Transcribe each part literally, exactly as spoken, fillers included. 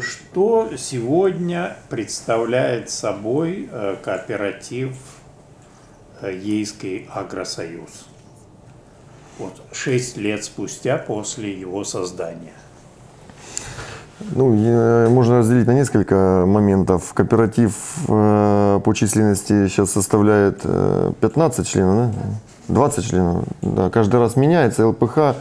Что сегодня представляет собой кооператив «Ейский Агросоюз»? Вот, шесть лет спустя после его создания. Ну, можно разделить на несколько моментов. Кооператив по численности сейчас составляет пятнадцать членов, да? двадцать членов. Да, каждый раз меняется ЛПХ. То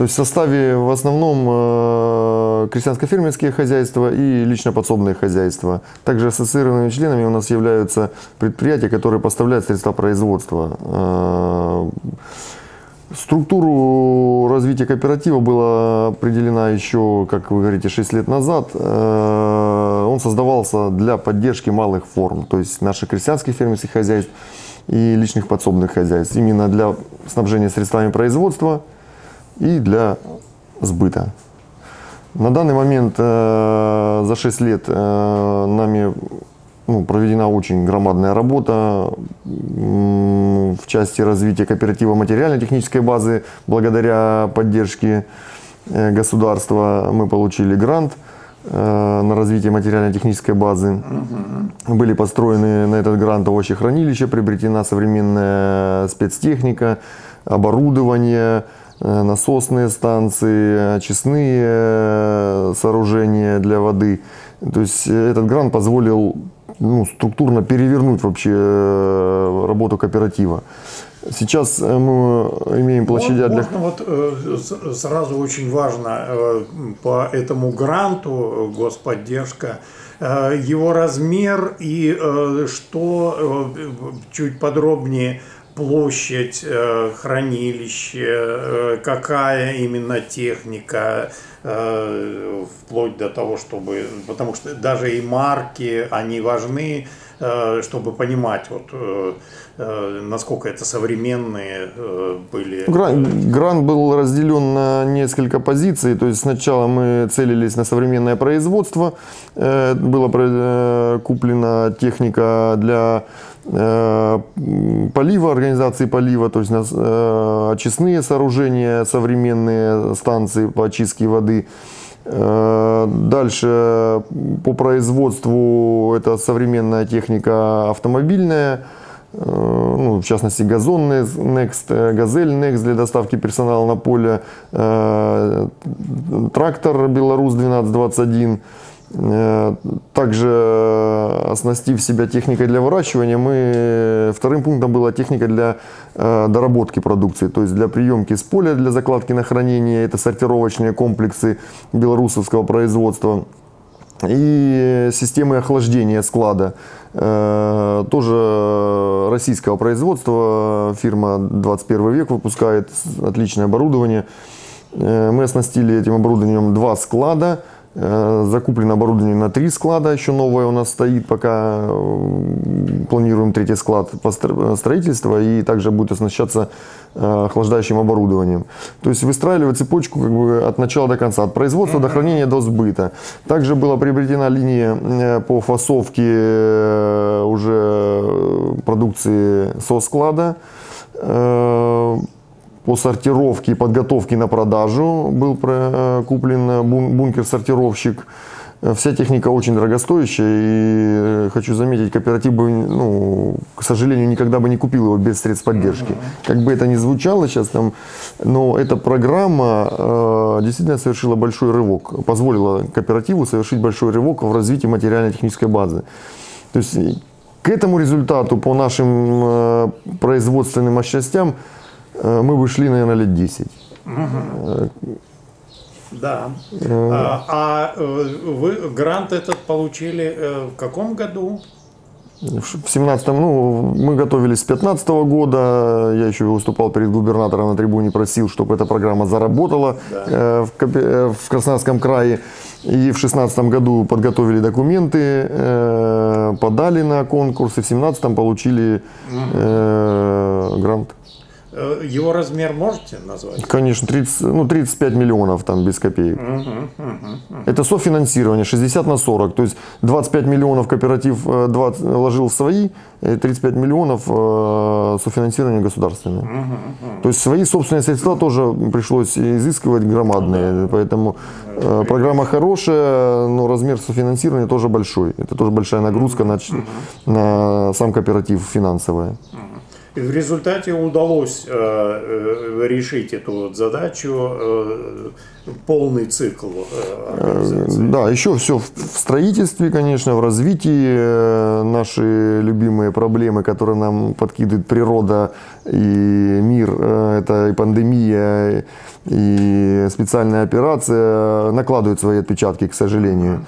есть в составе в основном крестьянско-фермерские хозяйства и лично-подсобные хозяйства. Также ассоциированными членами у нас являются предприятия, которые поставляют средства производства. Структуру развития кооператива была определена еще, как вы говорите, шесть лет назад. Он создавался для поддержки малых форм, то есть наших крестьянских фермерских хозяйств и личных подсобных хозяйств. Именно для снабжения средствами производства и для сбыта. На данный момент за шесть лет нами ну, проведена очень громадная работа в части развития кооператива материально-технической базы. Благодаря поддержке государства мы получили грант на развитие материально-технической базы. Были построены на этот грант овощехранилища, приобретена современная спецтехника, оборудование, насосные станции, очистные сооружения для воды. То есть этот грант позволил ну, структурно перевернуть вообще работу кооператива. Сейчас мы имеем площадя для... Можно вот сразу очень важно по этому гранту господдержка, его размер и что чуть подробнее площадь, хранилище, какая именно техника, вплоть до того, чтобы... Потому что даже и марки, они важны, чтобы понимать, вот, насколько это современные были. Грант, грант был разделен на несколько позиций. То есть сначала мы целились на современное производство. Была куплена техника для полива, организации полива, то есть очистные сооружения, современные станции по очистке воды. Дальше по производству это современная техника автомобильная, ну, в частности Газель Next, Газель Next для доставки персонала на поле, трактор Беларус двенадцать двадцать один. Также, оснастив себя техникой для выращивания, мы... вторым пунктом была техника для доработки продукции, то есть для приемки с поля, для закладки на хранение. Это сортировочные комплексы белорусского производства. И системы охлаждения склада, тоже российского производства. Фирма двадцать первый век выпускает отличное оборудование. Мы оснастили этим оборудованием два склада. Закуплено оборудование на три склада, еще новое у нас стоит, пока планируем третий склад по строительству, и также будет оснащаться охлаждающим оборудованием. То есть выстраивать цепочку как бы от начала до конца, от производства до хранения, до сбыта. Также была приобретена линия по фасовке уже продукции со склада. По сортировке и подготовке на продажу был куплен бункер-сортировщик. Вся техника очень дорогостоящая, и хочу заметить, кооператив бы, ну, к сожалению, никогда бы не купил его без средств поддержки. Как бы это ни звучало сейчас, там, но эта программа э, действительно совершила большой рывок, позволила кооперативу совершить большой рывок в развитии материально-технической базы. То есть к этому результату по нашим э, производственным мощностям мы вышли, наверное, лет десять. Угу. Да. А, а вы грант этот получили в каком году? В семнадцатом, ну, мы готовились с пятнадцатого года. Я еще выступал перед губернатором на трибуне, просил, чтобы эта программа заработала, да, в, в Краснодарском крае. И в шестнадцатом году подготовили документы, подали на конкурс, и в семнадцатом получили, угу, грант. Его размер можете назвать? Конечно, тридцать, ну, тридцать пять миллионов там без копеек. Uh-huh, uh-huh, uh-huh. Это софинансирование шестьдесят на сорок. То есть двадцать пять миллионов кооператив двадцать вложил в свои, тридцать пять миллионов софинансирование государственное. Uh-huh, uh-huh. То есть свои собственные средства тоже пришлось изыскивать громадные. Uh-huh. Поэтому uh-huh. программа хорошая, но размер софинансирования тоже большой. Это тоже большая нагрузка uh-huh. на, на сам кооператив финансовая. И в результате удалось э, решить эту вот задачу, э, полный цикл организации. Да, еще все в строительстве, конечно, в развитии. Наши любимые проблемы, которые нам подкидывает природа и мир, это и пандемия, и специальная операция, накладывают свои отпечатки, к сожалению.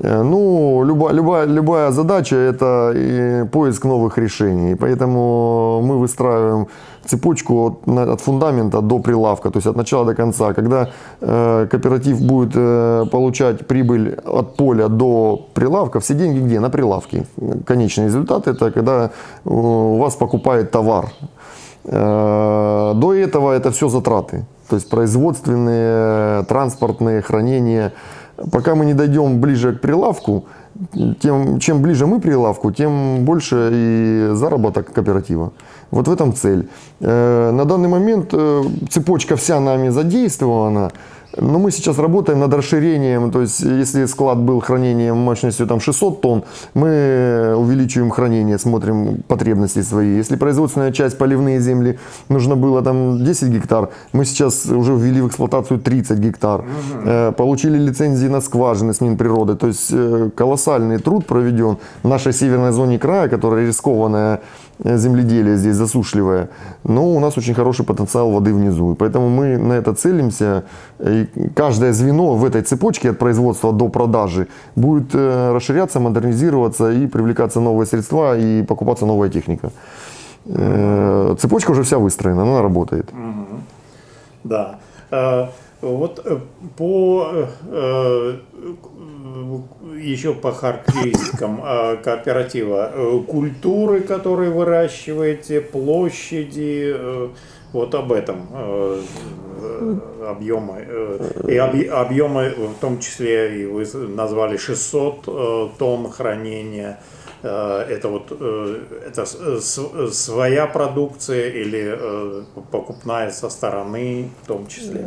Mm-hmm. Ну, любая, любая, любая задача – это поиск новых решений, поэтому мы выстраиваем цепочку от, от фундамента до прилавка, то есть от начала до конца. Когда э, кооператив будет э, получать прибыль от поля до прилавка, все деньги где? На прилавке. Конечный результат – это когда э, у вас покупает товар. Э, до этого это все затраты, то есть производственные, транспортные, хранения. Пока мы не дойдем ближе к прилавку, тем, чем ближе мы к прилавку, тем больше и заработок кооператива. Вот в этом цель. На данный момент цепочка вся нами задействована, но мы сейчас работаем над расширением. То есть, если склад был хранением мощностью там, шестьсот тонн, мы увеличиваем хранение, смотрим потребности свои. Если производственная часть, поливные земли, нужно было там, десять гектар, мы сейчас уже ввели в эксплуатацию тридцать гектар. Угу. Получили лицензии на скважины с Минприроды. То есть, колоссальный труд проведен в нашей северной зоне края, которая рискованная. Земледелие здесь засушливое, но у нас очень хороший потенциал воды внизу, и поэтому мы на это целимся, и каждое звено в этой цепочке от производства до продажи будет расширяться, модернизироваться и привлекаться новые средства и покупаться новая техника. Цепочка уже вся выстроена, она работает. Да. Вот по еще по характеристикам кооператива, культуры, которые выращиваете, площади, вот об этом объемы, и объемы в том числе, и вы назвали шестьсот тонн хранения. Это вот это своя продукция или покупная со стороны в том числе?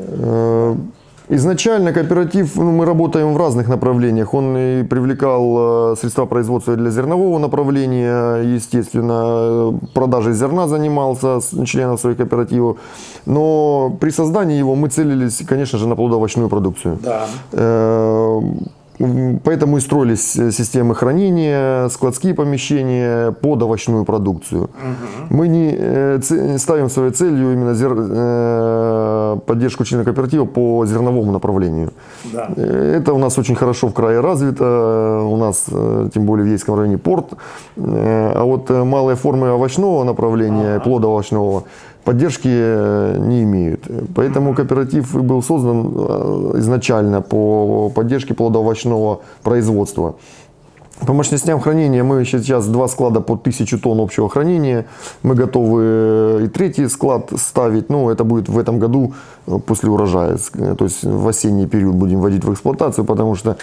Изначально кооператив, ну, мы работаем в разных направлениях. Он и привлекал средства производства для зернового направления, естественно, продажей зерна занимался членов своих кооперативов. Но при создании его мы целились, конечно же, на плодоовощную продукцию. Да. Поэтому и строились системы хранения, складские помещения под овощную продукцию. Угу. Мы не ставим своей целью именно зер... поддержку члена кооператива по зерновому направлению. Да. Это у нас очень хорошо в крае развито, у нас, тем более в Ейском районе, порт. А вот малые формы овощного направления, ага. плодоовощного, поддержки не имеют. Поэтому кооператив был создан изначально по поддержке плодоовощного производства. По мощностям хранения мы сейчас два склада по тысячу тонн общего хранения. Мы готовы и третий склад ставить, но это будет в этом году после урожая. То есть в осенний период будем вводить в эксплуатацию, потому что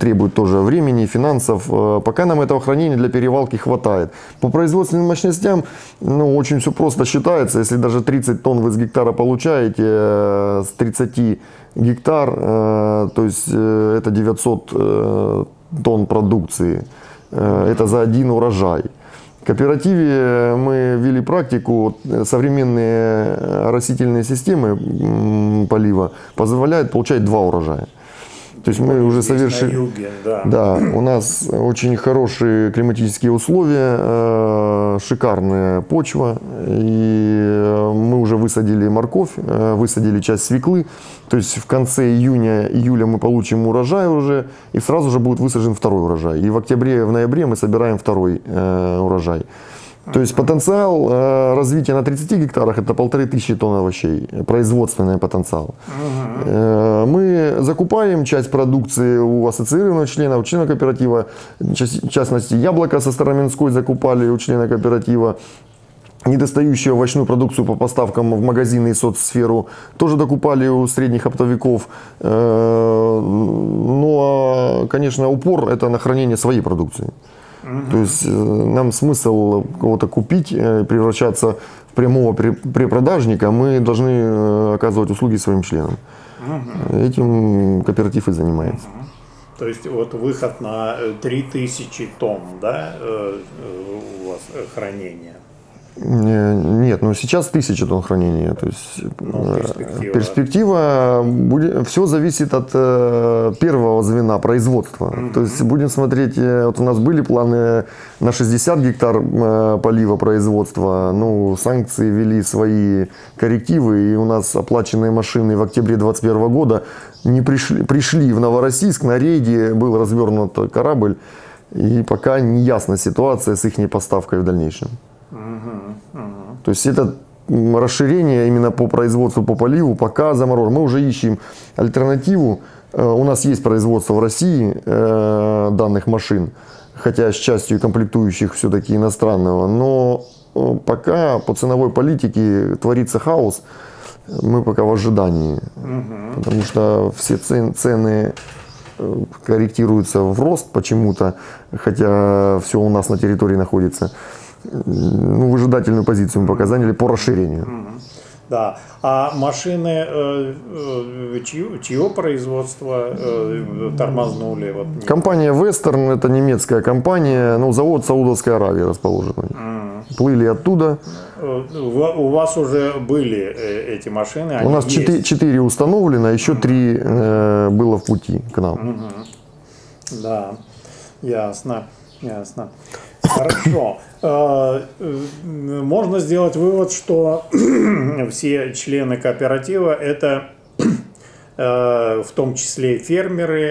требует тоже времени, финансов. Пока нам этого хранения для перевалки хватает. По производственным мощностям, ну, очень все просто считается. Если даже тридцать тонн вы с гектара получаете, с тридцати гектар, то есть это девятьсот тонн продукции, это за один урожай. В кооперативе мы ввели практику, современные растительные системы полива позволяют получать два урожая. То есть мы уже совершили, да. да, у нас очень хорошие климатические условия, шикарная почва, и мы уже высадили морковь, высадили часть свеклы, то есть в конце июня, июля мы получим урожай уже, и сразу же будет высажен второй урожай, и в октябре, в ноябре мы собираем второй урожай. То есть потенциал э, развития на тридцати гектарах это полторы тысячи тонн овощей, производственный потенциал. Uh-huh. э, мы закупаем часть продукции у ассоциированных членов, у члена кооператива, в частности яблоко со Староминской закупали у члена кооператива. недостающую овощную продукцию по поставкам в магазины и соцсферу тоже докупали у средних оптовиков. Но, конечно, упор – это на хранение своей продукции. Mm-hmm. То есть нам смысл кого-то купить, превращаться в прямого препродажника, мы должны оказывать услуги своим членам. Mm-hmm. Этим кооператив и занимается. Mm-hmm. То есть вот выход на три тысячи тонн, да, у вас хранения? Нет, ну сейчас тысяча тонн хранения, то есть ну, перспектива, перспектива будет, все зависит от э, первого звена производства. Mm-hmm. То есть будем смотреть, вот у нас были планы на шестьдесят гектар э, полива производства, ну санкции ввели свои коррективы, и у нас оплаченные машины в октябре две тысячи двадцать первого года не пришли, пришли в Новороссийск, на рейде был развернут корабль, и пока неясна ситуация с их поставкой в дальнейшем. То есть это расширение именно по производству, по поливу пока заморожено. Мы уже ищем альтернативу. У нас есть производство в России данных машин, хотя с частью комплектующих все-таки иностранного. Но пока по ценовой политике творится хаос. Мы пока в ожидании, угу. потому что все цены корректируются в рост почему-то, хотя все у нас на территории находится. Ну, выжидательную позицию мы пока заняли по расширению. Да. А машины чье, чье производство тормознули? Вот. Компания Western, это немецкая компания, ну, завод Саудовской Аравии расположен. Mm. Плыли оттуда. У вас уже были эти машины? У нас четыре установлено, еще три mm. было в пути к нам. Mm-hmm. Да, ясно, ясно. Хорошо. Можно сделать вывод, что все члены кооператива, это в том числе фермеры,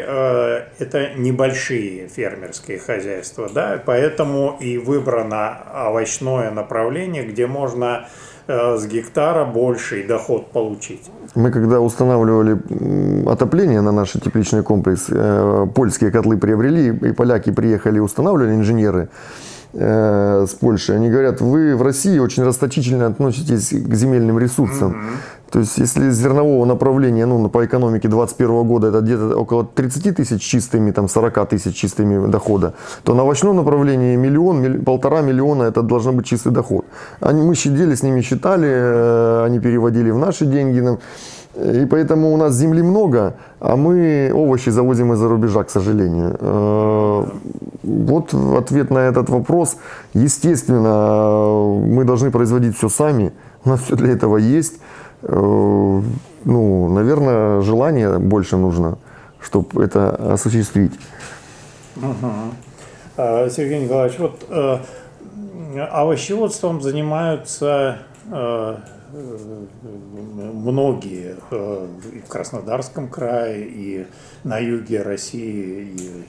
это небольшие фермерские хозяйства, да? Поэтому и выбрано овощное направление, где можно с гектара больший доход получить. Мы когда устанавливали отопление на наш тепличный комплекс, польские котлы приобрели, и поляки приехали и устанавливали, инженеры с Польши, они говорят, вы в России очень расточительно относитесь к земельным ресурсам. Mm-hmm. То есть, если зернового направления, ну, по экономике две тысячи двадцать первого года это где-то около тридцати тысяч чистыми, там сорока тысяч чистыми дохода, то на овощном направлении миллион, милли, полтора миллиона это должен быть чистый доход. Они, мы сидели с ними, считали, они переводили в наши деньги. Нам, и поэтому у нас земли много, а мы овощи завозим из-за рубежа, к сожалению. Вот ответ на этот вопрос. Естественно, мы должны производить все сами. У нас все для этого есть. Ну, наверное, желание больше нужно, чтобы это осуществить. Угу. Сергей Николаевич, вот овощеводством занимаются... многие и в Краснодарском крае, и на юге России, и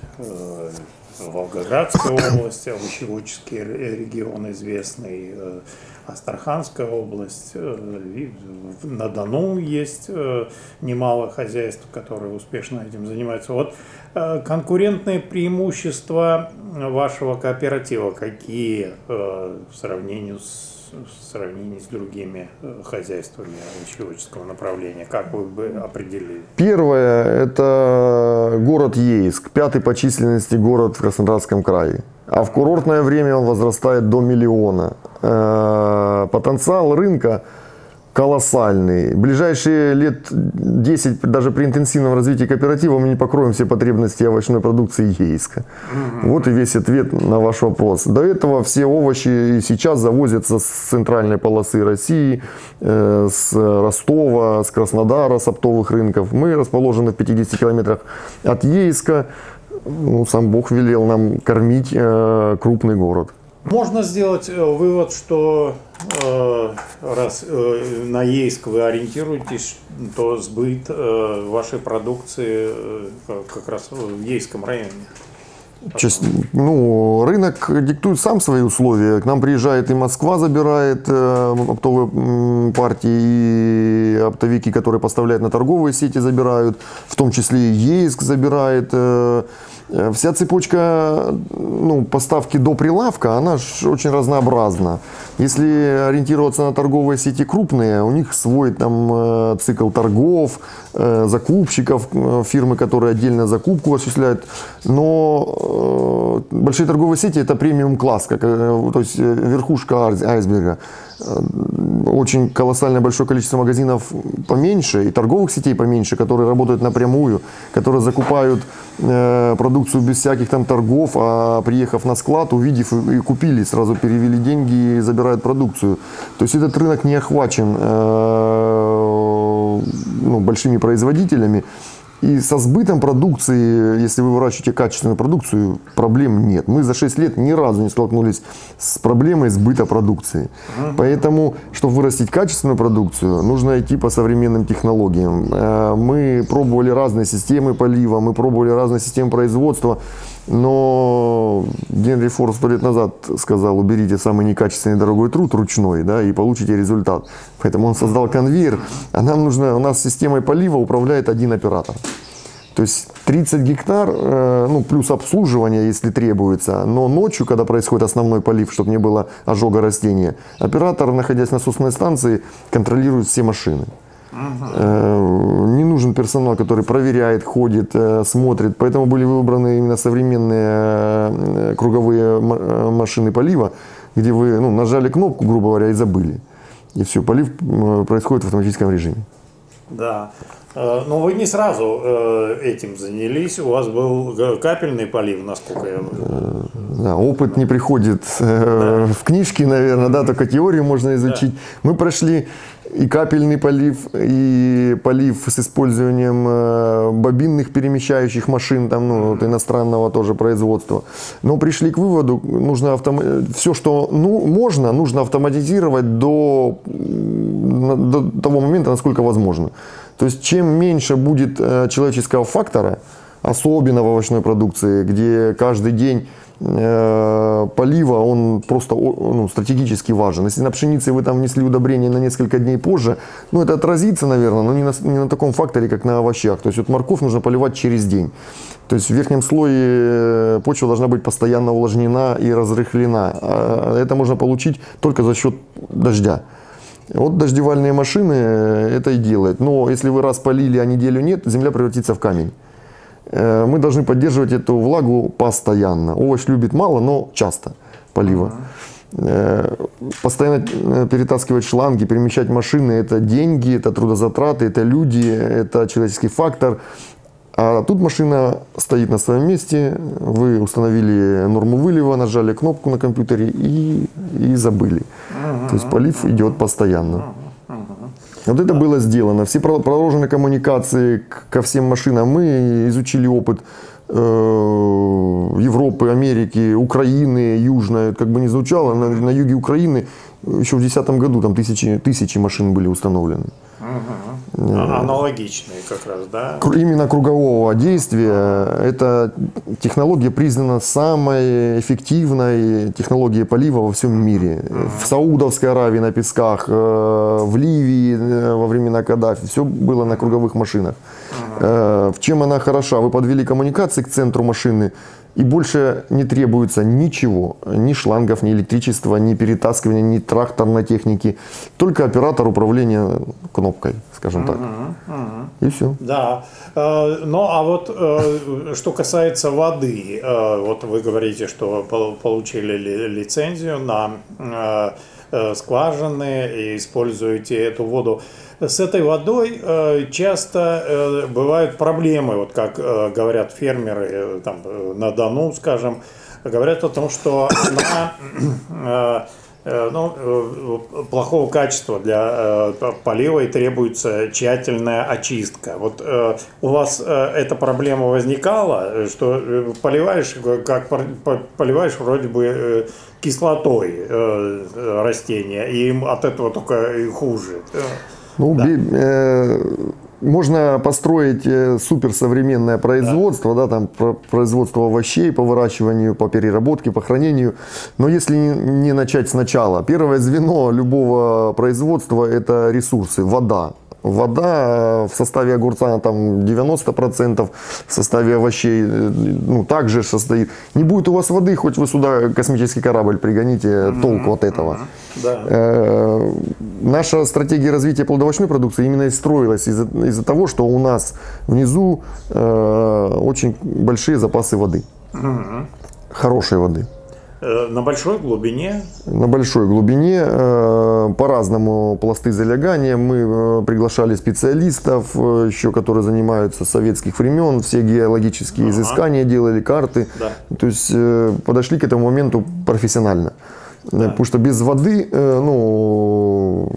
в Волгоградской области, овощеводческие регионы известные, Астраханская область, и на Дону есть немало хозяйств, которые успешно этим занимаются. Вот конкурентные преимущества вашего кооператива какие в сравнении с в сравнении с другими хозяйствами овощеводческого направления? Как вы бы определили? Первое – это город Ейск, пятый по численности город в Краснодарском крае. А в курортное время он возрастает до миллиона. Потенциал рынка колоссальный. Ближайшие лет десять, даже при интенсивном развитии кооператива, мы не покроем все потребности овощной продукции Ейска. Mm-hmm. Вот и весь ответ на ваш вопрос. До этого все овощи и сейчас завозятся с центральной полосы России, э, с Ростова, с Краснодара, с оптовых рынков. Мы расположены в пятидесяти километрах от Ейска. Ну, сам Бог велел нам кормить э, крупный город. Можно сделать вывод, что э, раз э, на Ейск вы ориентируетесь, то сбыт э, вашей продукции э, как раз в Ейском районе. Ну, рынок диктует сам свои условия. К нам приезжает и Москва, забирает оптовые партии, и оптовики, которые поставляют на торговые сети, забирают. В том числе и Ейск забирает. Вся цепочка, ну, поставки до прилавка, она очень разнообразна. Если ориентироваться на торговые сети крупные, у них свой там цикл торгов, закупщиков, фирмы, которые отдельно закупку осуществляют. Но большие торговые сети – это премиум-класс, то есть верхушка айсберга. Очень колоссально большое количество магазинов поменьше и торговых сетей поменьше, которые работают напрямую, которые закупают э, продукцию без всяких там торгов, а приехав на склад, увидев и, и купили, сразу перевели деньги и забирают продукцию. То есть этот рынок не охвачен э, ну, большими производителями. И со сбытом продукции, если вы выращиваете качественную продукцию, проблем нет. Мы за шесть лет ни разу не столкнулись с проблемой сбыта продукции. Mm-hmm. Поэтому, чтобы вырастить качественную продукцию, нужно идти по современным технологиям. Мы пробовали разные системы полива, мы пробовали разные системы производства. Но Генри Форд сто лет назад сказал: уберите самый некачественный дорогой труд, ручной, да, и получите результат. Поэтому он создал конвейер, а нам нужно, у нас системой полива управляет один оператор. То есть тридцать гектар, ну, плюс обслуживание, если требуется, но ночью, когда происходит основной полив, чтобы не было ожога растения, оператор, находясь на насосной станции, контролирует все машины. Не нужен персонал, который проверяет, ходит, смотрит. Поэтому были выбраны именно современные круговые машины полива, где вы, ну, нажали кнопку, грубо говоря, и забыли. И все, полив происходит в автоматическом режиме. Да. Но вы не сразу этим занялись. У вас был капельный полив, насколько я понимаю. Да, опыт не приходит да. в книжки, наверное, да, только теорию можно изучить. Да. Мы прошли и капельный полив, и полив с использованием бобинных перемещающих машин, там, ну, вот, иностранного тоже производства. Но пришли к выводу, нужно автом... все, что ну, можно, нужно автоматизировать до... до того момента, насколько возможно. То есть, чем меньше будет человеческого фактора, особенно в овощной продукции, где каждый день полива, он просто, ну, стратегически важен. Если на пшенице вы там внесли удобрение на несколько дней позже, ну, это отразится, наверное, но не на, не на таком факторе, как на овощах. То есть вот морковь нужно поливать через день. То есть в верхнем слое почва должна быть постоянно увлажнена и разрыхлена. А это можно получить только за счет дождя. Вот дождевальные машины это и делают. Но если вы раз полили, а неделю нет, земля превратится в камень. Мы должны поддерживать эту влагу постоянно. Овощ любит мало, но часто полива. Постоянно перетаскивать шланги, перемещать машины – это деньги, это трудозатраты, это люди, это человеческий фактор. А тут машина стоит на своем месте, вы установили норму вылива, нажали кнопку на компьютере и, и забыли. То есть полив идет постоянно. Вот это было сделано. Все проложены коммуникации ко всем машинам. Мы изучили опыт Европы, Америки, Украины, Южной, как бы не звучало, на, на юге Украины еще в две тысячи десятом году там тысячи, тысячи машин были установлены. Угу. Аналогичные как раз, да? Именно кругового действия. Эта технология признана самой эффективной технологией полива во всем мире. В Саудовской Аравии на песках, в Ливии во времена Каддафи. Все было на круговых машинах. В чем она хороша? Вы подвели коммуникации к центру машины, и больше не требуется ничего, ни шлангов, ни электричества, ни перетаскивания, ни тракторной техники, только оператор управления кнопкой, скажем так. Угу, угу. И все. Да. Ну, а вот что касается воды, вот вы говорите, что получили лицензию на скважины и используете эту воду. С этой водой часто бывают проблемы, вот как говорят фермеры там, на Дону, скажем, говорят о том, что она ну, плохого качества для полива и требуется тщательная очистка. Вот у вас эта проблема возникала, что поливаешь, как поливаешь вроде бы кислотой растения, и им от этого только и хуже. Ну, да. э, Можно построить суперсовременное производство, да. Да, там, производство овощей по выращиванию, по переработке, по хранению. Но если не начать сначала, первое звено любого производства – это ресурсы, вода. Вода в составе огурца там девяносто процентов, в составе овощей ну, также состоит. Не будет у вас воды, хоть вы сюда космический корабль пригоните, толку от этого. Да. Наша стратегия развития плодовочной продукции именно и строилась из-за из-за того, что у нас внизу э, очень большие запасы воды, угу. Хорошей воды. На большой глубине? На большой глубине, по-разному пласты залегания. Мы приглашали специалистов, еще, которые занимаются с советских времен, все геологические ага. изыскания делали, карты. Да. То есть подошли к этому моменту профессионально. Да. Потому что без воды, ну,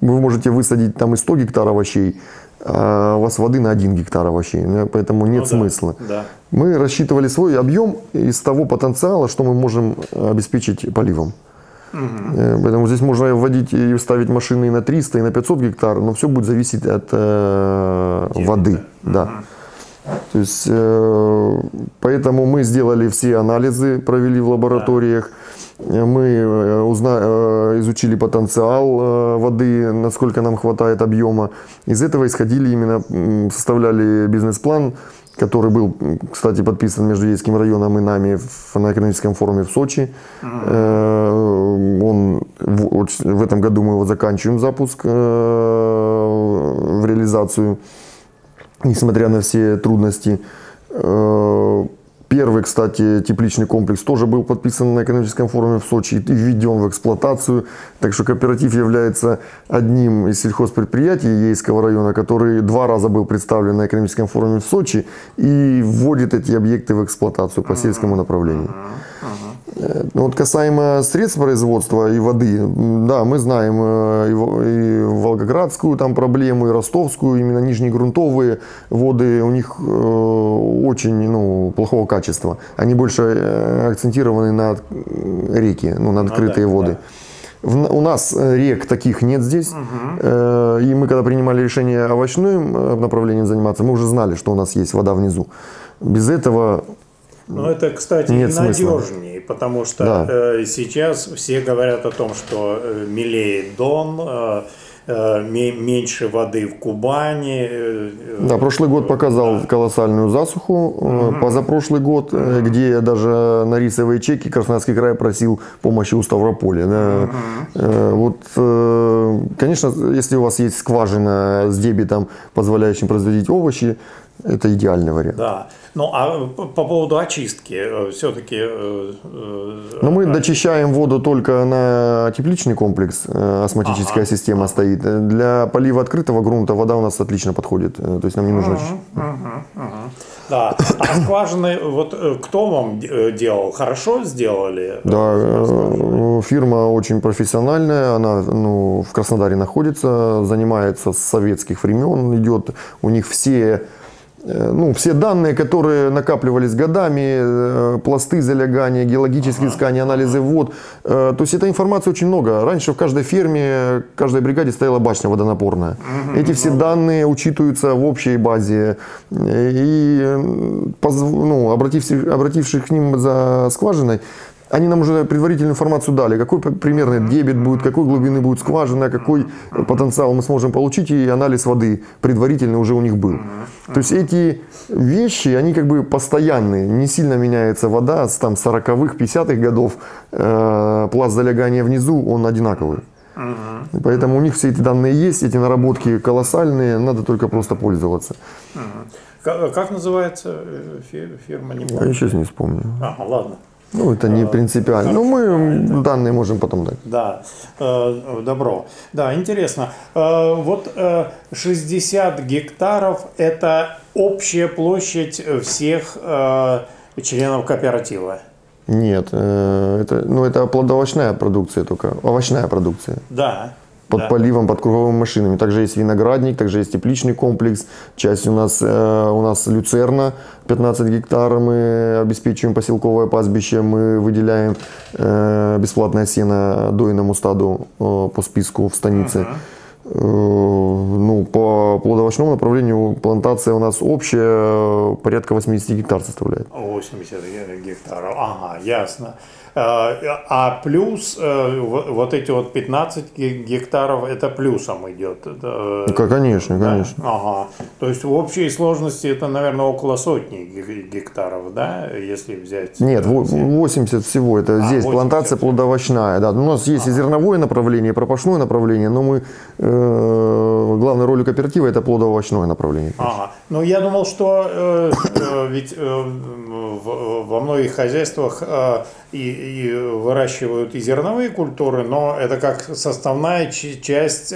вы можете высадить там и сто гектар овощей, а у вас воды на один гектар овощей, поэтому нет ну, смысла. Да, да. Мы рассчитывали свой объем из того потенциала, что мы можем обеспечить поливом. Угу. Поэтому здесь можно вводить и ставить машины и на триста, и на пятьсот гектар, но все будет зависеть от э, воды. Угу. Да. То есть, э, поэтому мы сделали все анализы, провели в лабораториях. Мы узна... изучили потенциал воды, насколько нам хватает объема. Из этого исходили именно, составляли бизнес-план, который был, кстати, подписан между Ейским районом и нами на экономическом форуме в Сочи. Он... В этом году мы его заканчиваем запуск, в реализацию, несмотря на все трудности. Первый, кстати, тепличный комплекс тоже был подписан на экономическом форуме в Сочи и введен в эксплуатацию. Так что кооператив является одним из сельхозпредприятий Ейского района, который два раза был представлен на экономическом форуме в Сочи и вводит эти объекты в эксплуатацию по сельскому направлению. Вот касаемо средств производства и воды, да, мы знаем и волгоградскую там проблему, и ростовскую, именно нижнегрунтовые воды у них очень ну, плохого качества. Они больше акцентированы на реки, ну, на открытые а, да, воды. Да. У нас рек таких нет здесь, угу. И мы когда принимали решение овощным направлением заниматься, мы уже знали, что у нас есть вода внизу. Без этого... Но это, кстати, нет надежнее, смысла. Потому что да. сейчас все говорят о том, что мелеет Дон, меньше воды в Кубани. Да, прошлый год показал да. колоссальную засуху, угу. позапрошлый год, угу. где даже на рисовые чеки Краснодарский край просил помощи у Ставрополя. Да. Угу. Вот, конечно, если у вас есть скважина с дебитом, позволяющим производить овощи, это идеальный вариант. Да. Ну, а по поводу очистки, все-таки... Ну, мы дочищаем воду только на тепличный комплекс, осмотическая ага. система стоит. Для полива открытого грунта вода у нас отлично подходит, то есть нам не нужно... Угу, угу, угу. Да, а скважины, вот кто вам делал? Хорошо сделали? Да, фирма очень профессиональная, она ну, в Краснодаре находится, занимается с советских времен, идет, у них все... Ну, все данные, которые накапливались годами, пласты залегания, геологические искания, анализы вод. То есть, этой информации очень много. Раньше в каждой ферме, в каждой бригаде стояла башня водонапорная. Эти все данные учитываются в общей базе. И ну, обратившись к ним за скважиной, они нам уже предварительную информацию дали, какой примерный дебит будет, какой глубины будет скважина, какой потенциал мы сможем получить, и анализ воды предварительно уже у них был. То есть эти вещи, они как бы постоянные, не сильно меняется вода с там сороковых, пятидесятых годов, пласт залегания внизу, он одинаковый. Угу. Поэтому у них все эти данные есть, эти наработки колоссальные, надо только просто пользоваться. Угу. Как называется фирма? Не помню. Я сейчас не вспомню. А, ладно. Ну, это не принципиально. Но мы данные можем потом дать. Да, добро. Да, интересно. Вот шестьдесят гектаров – это общая площадь всех членов кооператива? Нет, это, ну, это плодовочная продукция только, овощная продукция. Да. Под да. поливом, под круговыми машинами. Также есть виноградник, также есть тепличный комплекс. Часть у нас, э, у нас люцерна, пятнадцать гектар. Мы обеспечиваем поселковое пастбище. Мы выделяем э, бесплатное сено дойному стаду э, по списку в станице. Uh-huh. Ну, по плодовочному направлению плантация у нас общая порядка восьмидесяти гектар составляет. восемьдесят гектаров, ага, ясно. А плюс вот эти вот пятнадцать гектаров, это плюсом идет? Ну, конечно, да? Конечно. Ага. То есть в общей сложности это, наверное, около сотни гектаров, да, если взять? Нет, восемьдесят всего, это а, здесь восемьдесят. Плантация плодовочная. Да. У нас есть ага. и зерновое направление, и пропашное направление, но мы, э, главная роль у кооператива это плодовочное направление. Ага. Ну, я думал, что э, э, ведь э, в, во многих хозяйствах э, и И выращивают и зерновые культуры, но это как составная часть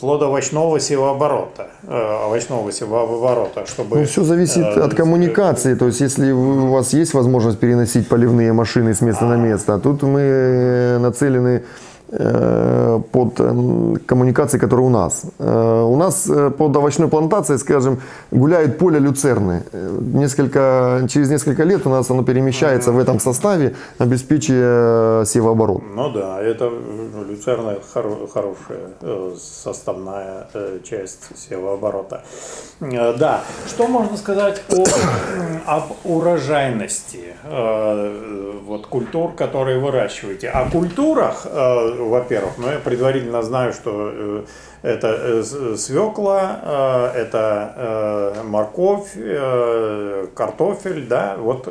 плодоовощного севооборота, овощного севооборота, чтобы... Ну, все зависит от коммуникации, то есть если у вас есть возможность переносить поливные машины с места а. на место, а тут мы нацелены под коммуникации, которые у нас. У нас под овощной плантацией, скажем, гуляет поле люцерны. Несколько, через несколько лет у нас оно перемещается в этом составе, обеспечивая севооборот. Ну да, это люцерна хоро хорошая составная часть севооборота. Да, что можно сказать о, об урожайности вот, культур, которые выращиваете? О культурах... Во-первых, ну, я предварительно знаю, что это свекла, это морковь, картофель, да, вот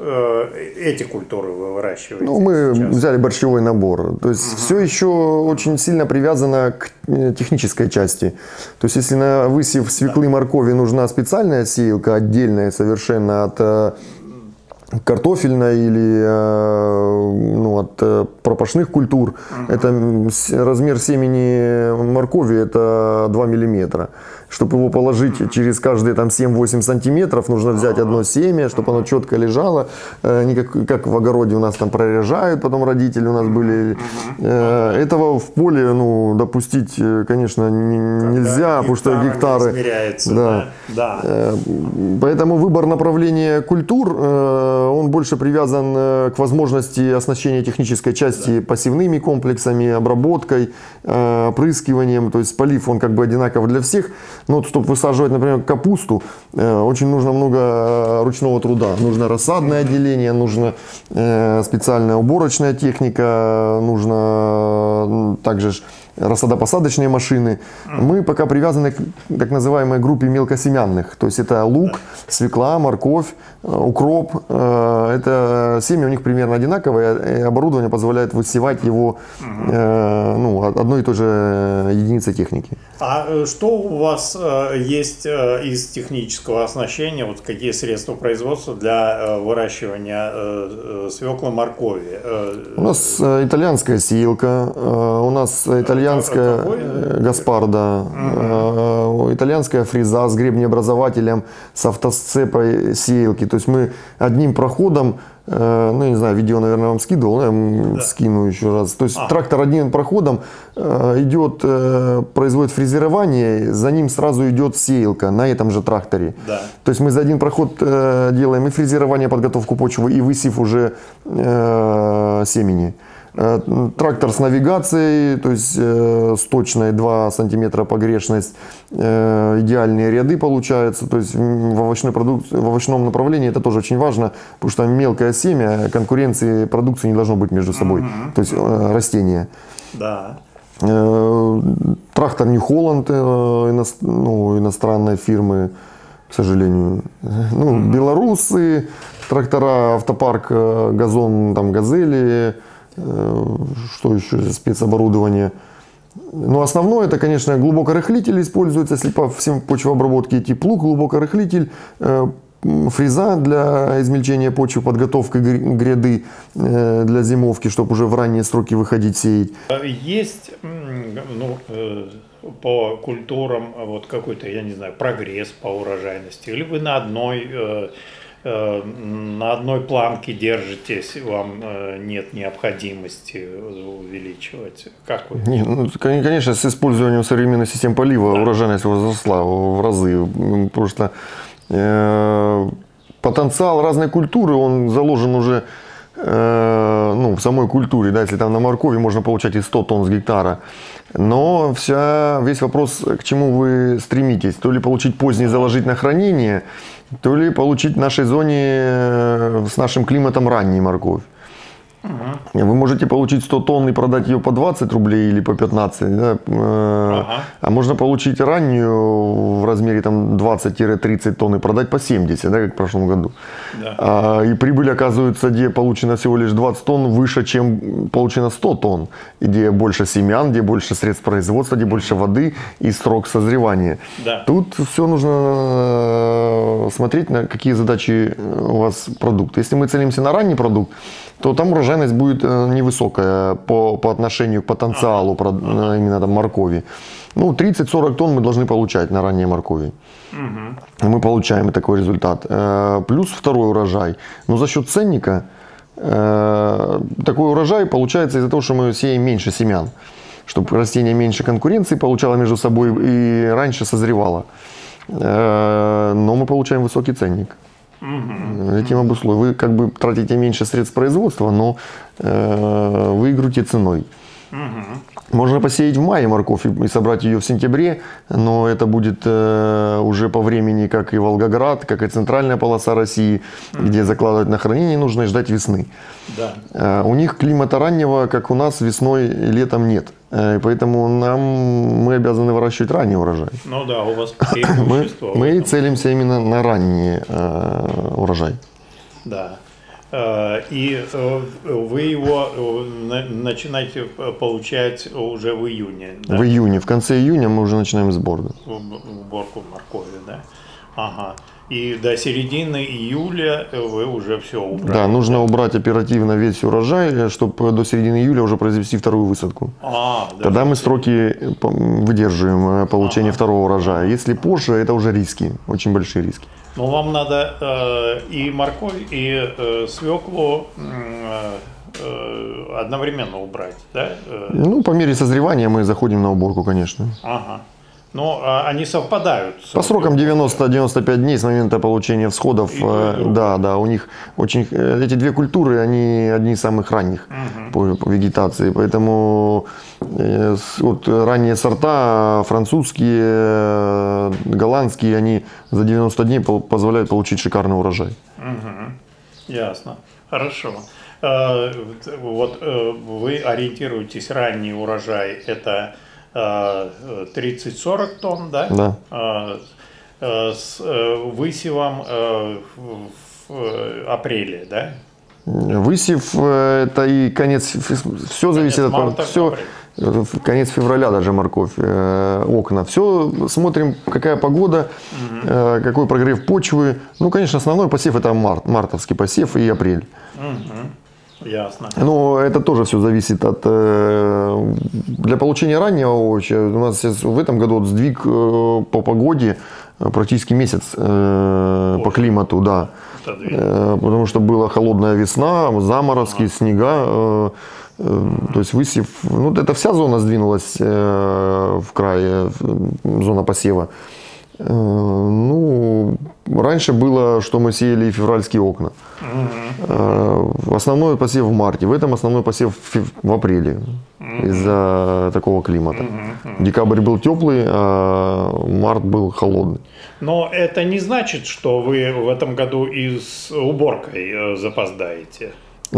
эти культуры вы выращиваете. Ну, мы сейчас взяли борщевой набор, то есть угу. все еще очень сильно привязано к технической части. То есть если на высев свеклы да. моркови нужна специальная сеялка, отдельная совершенно от... картофельная или ну, от пропашных культур, uh-huh. это размер семени моркови это два миллиметра. Чтобы его положить uh-huh. через каждые семь-восемь сантиметров, нужно взять uh-huh. одно семя, чтобы uh-huh. оно четко лежало. Не как, как в огороде у нас там прорежают, потом родители у нас были. Uh-huh. Этого в поле ну, допустить, конечно, не, нельзя, потому что гектары... Да. Да. Да. Поэтому выбор направления культур... Он больше привязан к возможности оснащения технической части да. пассивными комплексами, обработкой, опрыскиванием. То есть полив он как бы одинаков для всех. Но вот, чтобы высаживать, например, капусту, очень нужно много ручного труда. Нужно рассадное отделение, нужна специальная уборочная техника, нужно также рассадопосадочные машины. Мы пока привязаны к так называемой группе мелкосемянных. То есть это лук, свекла, морковь, укроп. Это семя у них примерно одинаковое, и оборудование позволяет высевать его ну, одной и той же единицей техники. А что у вас есть из технического оснащения? Вот какие средства производства для выращивания свеклы, моркови? У нас итальянская сеялка, у нас итальянская Итальянская Гаспарда, угу. итальянская фреза с гребнеобразователем, с автосцепой сеялки. То есть мы одним проходом, ну я не знаю, видео, наверное, вам скидывал, я да. скину еще раз. То есть а. трактор одним проходом идет, производит фрезерование, за ним сразу идет сеялка на этом же тракторе. Да. То есть мы за один проход делаем и фрезерование, подготовку почвы, и высев уже семени. Трактор с навигацией, то есть э, с точной два сантиметра погрешность, э, идеальные ряды получаются. То есть в, овощной продукции, в овощном направлении это тоже очень важно, потому что мелкое семя, конкуренции продукции не должно быть между собой, mm-hmm. то есть э, растения. Да. Э, трактор New Holland э, ино, ну, иностранной фирмы, к сожалению. Ну, mm-hmm. белорусы, трактора, автопарк, газон, там, газели. Что еще за спецоборудование? Но основное это, конечно, глубокорыхлитель используется, если по всем почвообработке идти, плуг, глубокорыхлитель, фреза для измельчения почвы, подготовка гряды для зимовки, чтобы уже в ранние сроки выходить сеять. Есть ну, по культурам вот какой-то, я не знаю, прогресс по урожайности? Или вы на одной... на одной планке держитесь, вам нет необходимости увеличивать? Как вы? Не, ну, конечно, с использованием современной системы полива да. урожайность возросла в разы, потому что э, потенциал разной культуры он заложен уже ну, в самой культуре, да, если там на моркови можно получать и сто тонн с гектара. Но вся, весь вопрос, к чему вы стремитесь. То ли получить поздний, заложить на хранение, то ли получить в нашей зоне с нашим климатом ранний морковь. Угу. Вы можете получить сто тонн и продать ее по двадцать рублей или по пятнадцать, да? Ага. А можно получить раннюю в размере там двадцать-тридцать тонн и продать по семьдесят, да, как в прошлом году. Да. А, и прибыль, оказывается, где получено всего лишь двадцать тонн, выше, чем получено сто тонн, где больше семян, где больше средств производства, где больше воды и срок созревания. Да. Тут все нужно смотреть, на какие задачи у вас продукт. Если мы целимся на ранний продукт, то там урожайность будет невысокая по, по отношению к потенциалу ага. именно там моркови. Ну, тридцать-сорок тонн мы должны получать на ранние моркови. Угу. Мы получаем такой результат. Плюс второй урожай. Но за счет ценника такой урожай получается из-за того, что мы сеем меньше семян. Чтобы растение меньше конкуренции получало между собой и раньше созревало. Но мы получаем высокий ценник. Этим обусловлено. Вы как бы тратите меньше средств производства, но э, выиграете ценой. Угу. Можно посеять в мае морковь и собрать ее в сентябре, но это будет э, уже по времени, как и Волгоград, как и центральная полоса России, угу. где закладывать на хранение нужно и ждать весны. Да. Э, у них климата раннего, как у нас, весной и летом нет. Э, поэтому нам, мы обязаны выращивать ранний урожай. Ну да, у вас преимущество. Мы, мы целимся именно на ранний э, урожай. Да. И вы его начинаете получать уже в июне. Да? В июне, в конце июня мы уже начинаем сборку. Уборку моркови, да. Ага. И до середины июля вы уже все убрали. Да, нужно да? убрать оперативно весь урожай, чтобы до середины июля уже произвести вторую высадку. А, да, тогда мы сроки выдерживаем получение ага. второго урожая. Если позже, это уже риски, очень большие риски. Но вам надо э, и морковь, и э, свеклу э, э, одновременно убрать, да? Ну, по мере созревания мы заходим на уборку, конечно. Ага. Но а, они совпадают. По срокам девяносто-девяносто пять дней с момента получения всходов. Э, да, да, у них очень... Э, эти две культуры, они одни из самых ранних угу. по, по вегетации. Поэтому э, вот, ранние сорта, французские, э, голландские, они за девяносто дней позволяют получить шикарный урожай. Угу. Ясно. Хорошо. Э, вот э, вы ориентируетесь, ранний урожай – это... тридцать-сорок тонн, да? Да. С высевом в апреле, да? Высев это и конец, все зависит конец марта, от все, конец февраля даже морковь, окна. Все смотрим, какая погода, угу. какой прогрев почвы. Ну, конечно, основной посев это март, мартовский посев и апрель. Угу. Ясно. Но это тоже все зависит от... Для получения раннего овоща у нас сейчас в этом году сдвиг по погоде практически месяц Ой. по климату, да. Потому что была холодная весна, заморозки, а. снега. То есть высев... Ну, это вся зона сдвинулась в край, зона посева. Ну, раньше было, что мы сеяли февральские окна. Угу. Основной посев в марте, в этом основной посев в апреле угу. из-за такого климата. Угу. Декабрь был теплый, а март был холодный. Но это не значит, что вы в этом году и с уборкой запоздаете.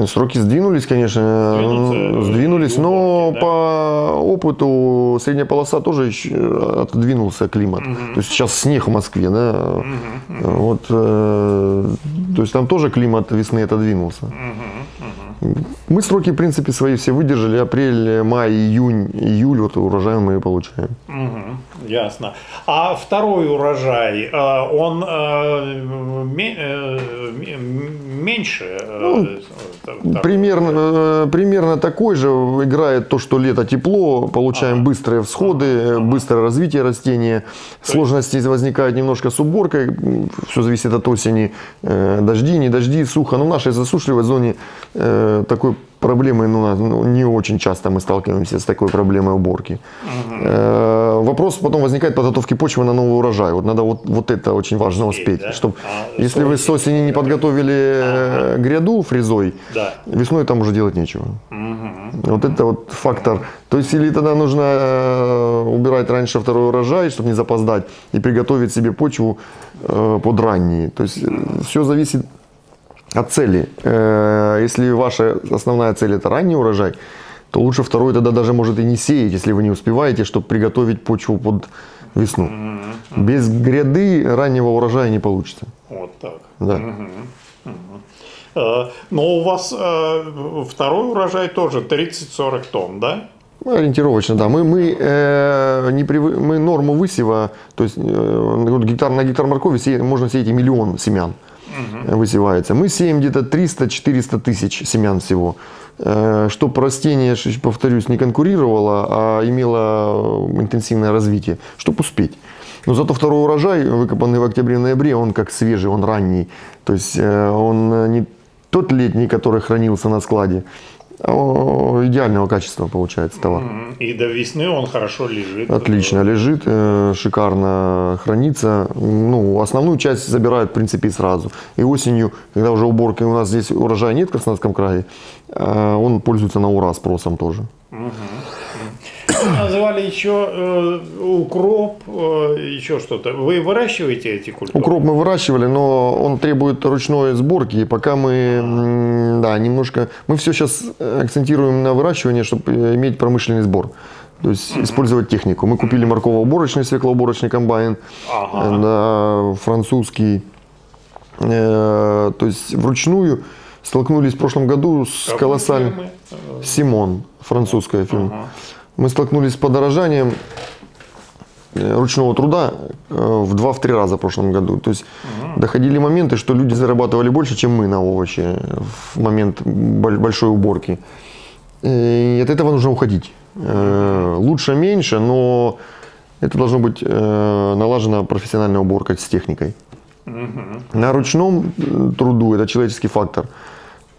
Сроки сдвинулись, конечно, сдвинулись, сдвинулись но да? по опыту средняя полоса тоже отодвинулся климат. Угу. То есть сейчас снег в Москве, да? Угу. Вот, э, то есть там тоже климат весны отодвинулся. Угу. Угу. Мы сроки, в принципе, свои все выдержали. Апрель, май, июнь, июль, вот урожай мы получаем. Угу. Ясно. А второй урожай, он меньше? Ну, Примерно, примерно такой же играет то, что лето тепло, получаем ага. быстрые всходы, ага. быстрое развитие растения. То Сложности есть... возникают немножко с уборкой, все зависит от осени, дожди, не дожди, сухо. Но в нашей засушливой зоне э, такой проблемой, ну, не очень часто мы сталкиваемся с такой проблемой уборки. Угу. Э, вопрос потом возникает подготовки почвы на новый урожай. Вот надо вот, вот это очень важно успеть. Да? Чтобы, а, если вы с осени не подготовили ага. гряду фрезой, да. весной там уже делать нечего. Угу. Вот это вот фактор. То есть или тогда нужно убирать раньше второй урожай, чтобы не запоздать, и приготовить себе почву э, под ранние. То есть все зависит от цели. Если ваша основная цель — это ранний урожай, то лучше второй тогда даже может и не сеять, если вы не успеваете, чтобы приготовить почву под весну. Mm-hmm. Без гряды раннего урожая не получится. Вот так. Да. Mm-hmm. Mm-hmm. Но у вас второй урожай тоже тридцать-сорок тонн, да? Ориентировочно, да. Мы, мы, э, не прив... мы норму высева, то есть э, гектар, на гектар моркови се... можно сеять и миллион семян. Угу. Высевается. Мы сеем где-то триста-четыреста тысяч семян всего, чтобы растение, повторюсь, не конкурировало, а имело интенсивное развитие, чтобы успеть. Но зато второй урожай, выкопанный в октябре-ноябре, он как свежий, он ранний. То есть он не тот летний, который хранился на складе, а идеального качества получается товар. И до весны он хорошо лежит. Отлично лежит, шикарно хранится. Ну, основную часть забирают, в принципе, сразу. И осенью, когда уже уборка, у нас здесь урожая нет в Краснодарском крае, он пользуется на ура спросом тоже. Угу. Назвали еще э, укроп, э, еще что-то. Вы выращиваете эти культуры? Укроп мы выращивали, но он требует ручной сборки. И пока мы, да, немножко, мы все сейчас акцентируем на выращивании, чтобы иметь промышленный сбор. То есть mm-hmm. использовать технику. Мы купили морковоуборочный, свеклоуборочный комбайн, ага. французский. Э, то есть вручную. Столкнулись в прошлом году с Какой колоссальным... Фирмы? Симон, французская фирма. Ага. Мы столкнулись с подорожанием ручного труда в два-три раза в прошлом году. То есть ага. доходили моменты, что люди зарабатывали больше, чем мы на овощи в момент большой уборки. И от этого нужно уходить. Лучше меньше, но это должно быть налажена профессиональная уборка с техникой. Угу. На ручном труду, это человеческий фактор,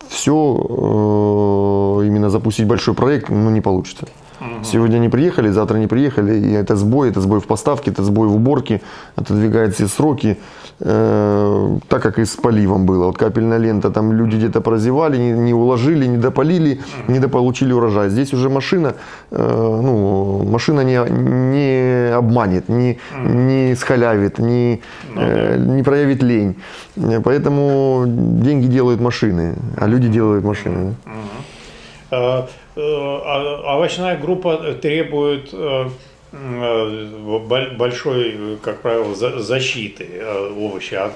все э, именно запустить большой проект, ну, не получится. Угу. Сегодня не приехали, завтра не приехали, и это сбой, это сбой в поставке, это сбой в уборке, отодвигает все сроки, э, так как и с поливом было. Вот капельная лента, там люди где-то прозевали, не, не уложили, не допалили, не дополучили урожай. Здесь уже машина, э, ну, машина не, не обманет, не, не схалявит, не, э, не проявит лень. Поэтому деньги делают машины, а люди делают машины. Овощная группа требует большой, как правило, защиты овощей от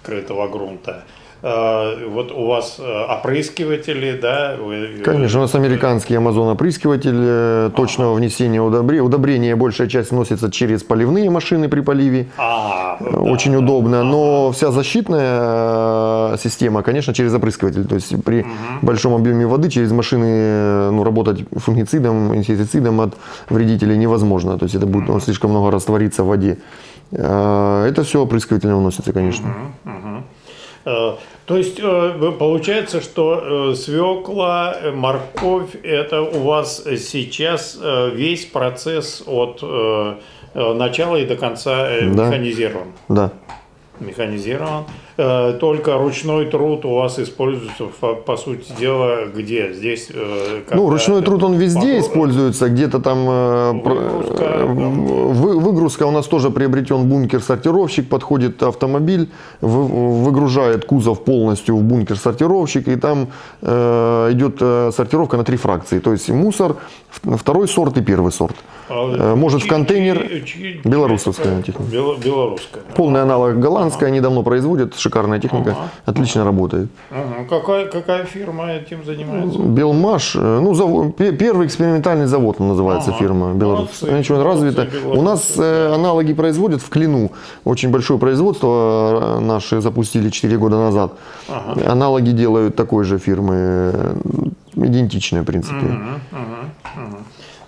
открытого грунта. Вот у вас опрыскиватели, да? Конечно, у нас американский Amazon опрыскиватель точного ага. внесения удобрения. Удобрение большая часть носится через поливные машины при поливе. А, Очень да, удобно. Да, но да. вся защитная система, конечно, через опрыскиватель. То есть при угу. большом объеме воды через машины, ну, работать фунгицидом, инсектицидом от вредителей невозможно. То есть это будет, он слишком много растворится в воде. Это все опрыскивателем вносится, конечно. Угу. Угу. То есть получается, что свекла, морковь — это у вас сейчас весь процесс от начала и до конца да. механизирован. Да. Механизирован. Только ручной труд у вас используется, по сути дела, где? Здесь? Ну, ручной труд он везде погрузка, используется, где-то там выгрузка, вы, выгрузка. У нас тоже приобретен бункер-сортировщик, подходит автомобиль, вы, выгружает кузов полностью в бункер-сортировщик, и там э, идет сортировка на три фракции, то есть мусор, второй сорт и первый сорт. А, Может чьи, в контейнер, чьи, белорусская техника. Белорусская. Полный аналог голландская, они давно производят. Шикарная техника, ага. отлично работает. Ага. Какая, какая фирма этим занимается? Белмаш, ну, зав... первый экспериментальный завод называется ага. фирма Беларусь. Очень развита. У нас э, аналоги производят в Клину. Очень большое производство наши запустили четыре года назад. Ага. Аналоги делают такой же фирмы, идентичные в принципе. Ага. Ага.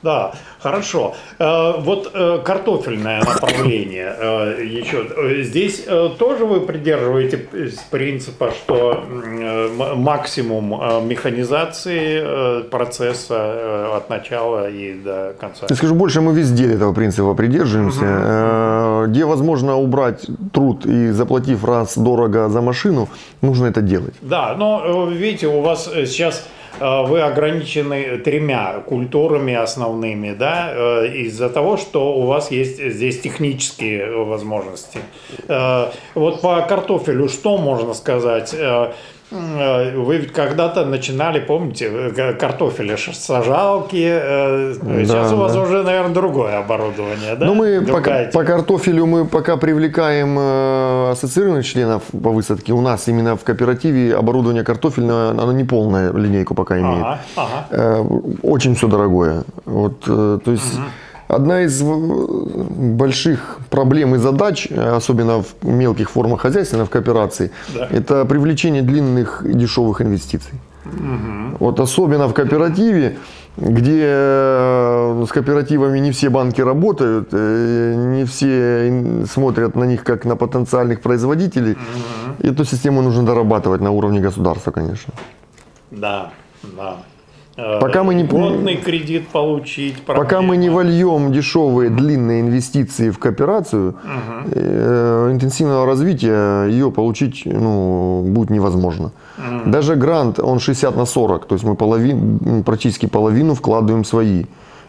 Да, хорошо. Вот картофельное направление еще. Здесь тоже вы придерживаетесь принципа, что максимум механизации процесса от начала и до конца? Я скажу больше, мы везде этого принципа придерживаемся. Угу. Где возможно убрать труд и заплатив раз дорого за машину, нужно это делать. Да, но видите, у вас сейчас... Вы ограничены тремя культурами основными, да, из-за того, что у вас есть здесь технические возможности. Вот по картофелю что можно сказать? Вы ведь когда-то начинали, помните, картофеля, сажалки. Сейчас да, у вас да. уже, наверное, другое оборудование, да? Ну, мы по, по картофелю мы пока привлекаем ассоциированных членов по высадке. У нас именно в кооперативе оборудование картофельное, оно не полная линейку пока имеет. Ага, ага. Очень все дорогое. Вот, то есть... Угу. Одна из больших проблем и задач, особенно в мелких формах хозяйства, в кооперации, да. это привлечение длинных и дешевых инвестиций. Угу. Вот особенно в кооперативе, где с кооперативами не все банки работают, не все смотрят на них как на потенциальных производителей. Угу. Эту систему нужно дорабатывать на уровне государства, конечно. Да, да. Пока мы не плотный кредит получить, проблема. Пока мы не вольем дешевые длинные инвестиции в кооперацию, угу. интенсивного развития ее получить ну, будет невозможно. Угу. Даже грант он шестьдесят на сорок, то есть мы половину, практически половину вкладываем свои.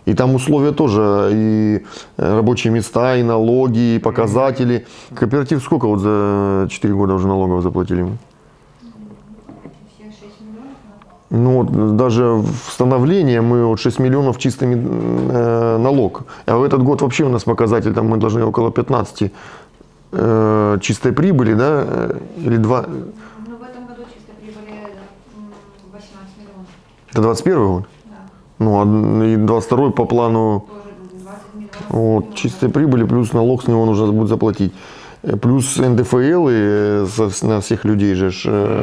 И там условия тоже, и рабочие места, и налоги, и показатели. Кооператив сколько вот за четыре года уже налогов заплатили? Ну, вот, даже в становлении мы вот, шесть миллионов чистыми э, налог. А в этот год вообще у нас показатель, там мы должны около пятнадцати э, чистой прибыли, да, э, или два. Ну, в этом году чистой прибыли восемнадцать миллионов. Это двадцать первый год? Да. Ну, а и двадцать второй по плану. Тоже двадцать, двадцать, вот, чистой прибыли плюс налог с него нужно будет заплатить. Плюс эн дэ эф эл и на всех людей же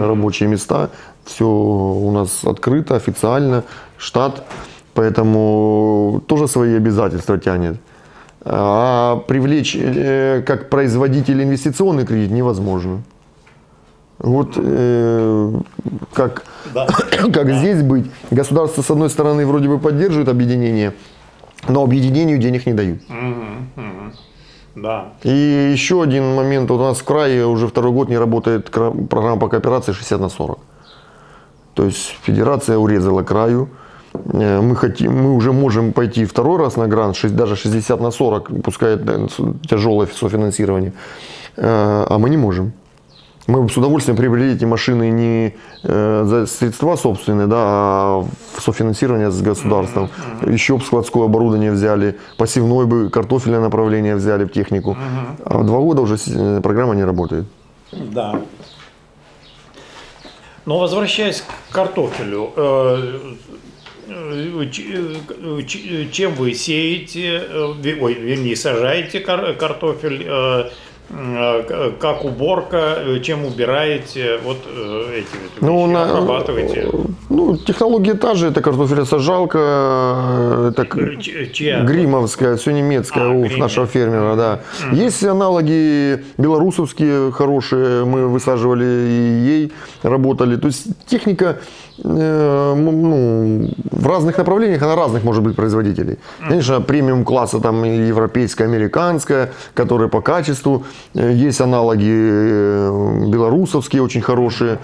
рабочие места. Все у нас открыто, официально, штат. Поэтому тоже свои обязательства тянет. А привлечь как производитель инвестиционный кредит невозможно. Вот э, как, да. как здесь быть. Государство с одной стороны вроде бы поддерживает объединение, но объединению денег не дают. Да. И еще один момент, у нас в крае уже второй год не работает программа по кооперации шестьдесят на сорок. То есть федерация урезала краю, мы, хотим, мы уже можем пойти второй раз на грант, даже шестьдесят на сорок, пускай это тяжелое софинансирование, а мы не можем. Мы с удовольствием приобрели эти машины не за средства собственные, да, а в софинансирование с государством. Mm-hmm. Еще бы складское оборудование взяли, посевное бы, картофельное направление взяли в технику. Mm-hmm. А в два года уже программа не работает. Да. Но возвращаясь к картофелю, чем вы сеете, ой, вернее, сажаете картофель? Как уборка, чем убираете, вот эти вот ну, вещи, на, обрабатываете? Ну, технология та же, это картофелесажалка, это гриммовская, все немецкая а, у гримм. нашего фермера, да. Mm-hmm. Есть аналоги белорусовские хорошие, мы высаживали и ей, работали. То есть техника э, ну, в разных направлениях, она разных может быть производителей. Mm-hmm. Конечно, премиум класса там европейская, американская, которая по качеству. Есть аналоги белорусовские, очень хорошие,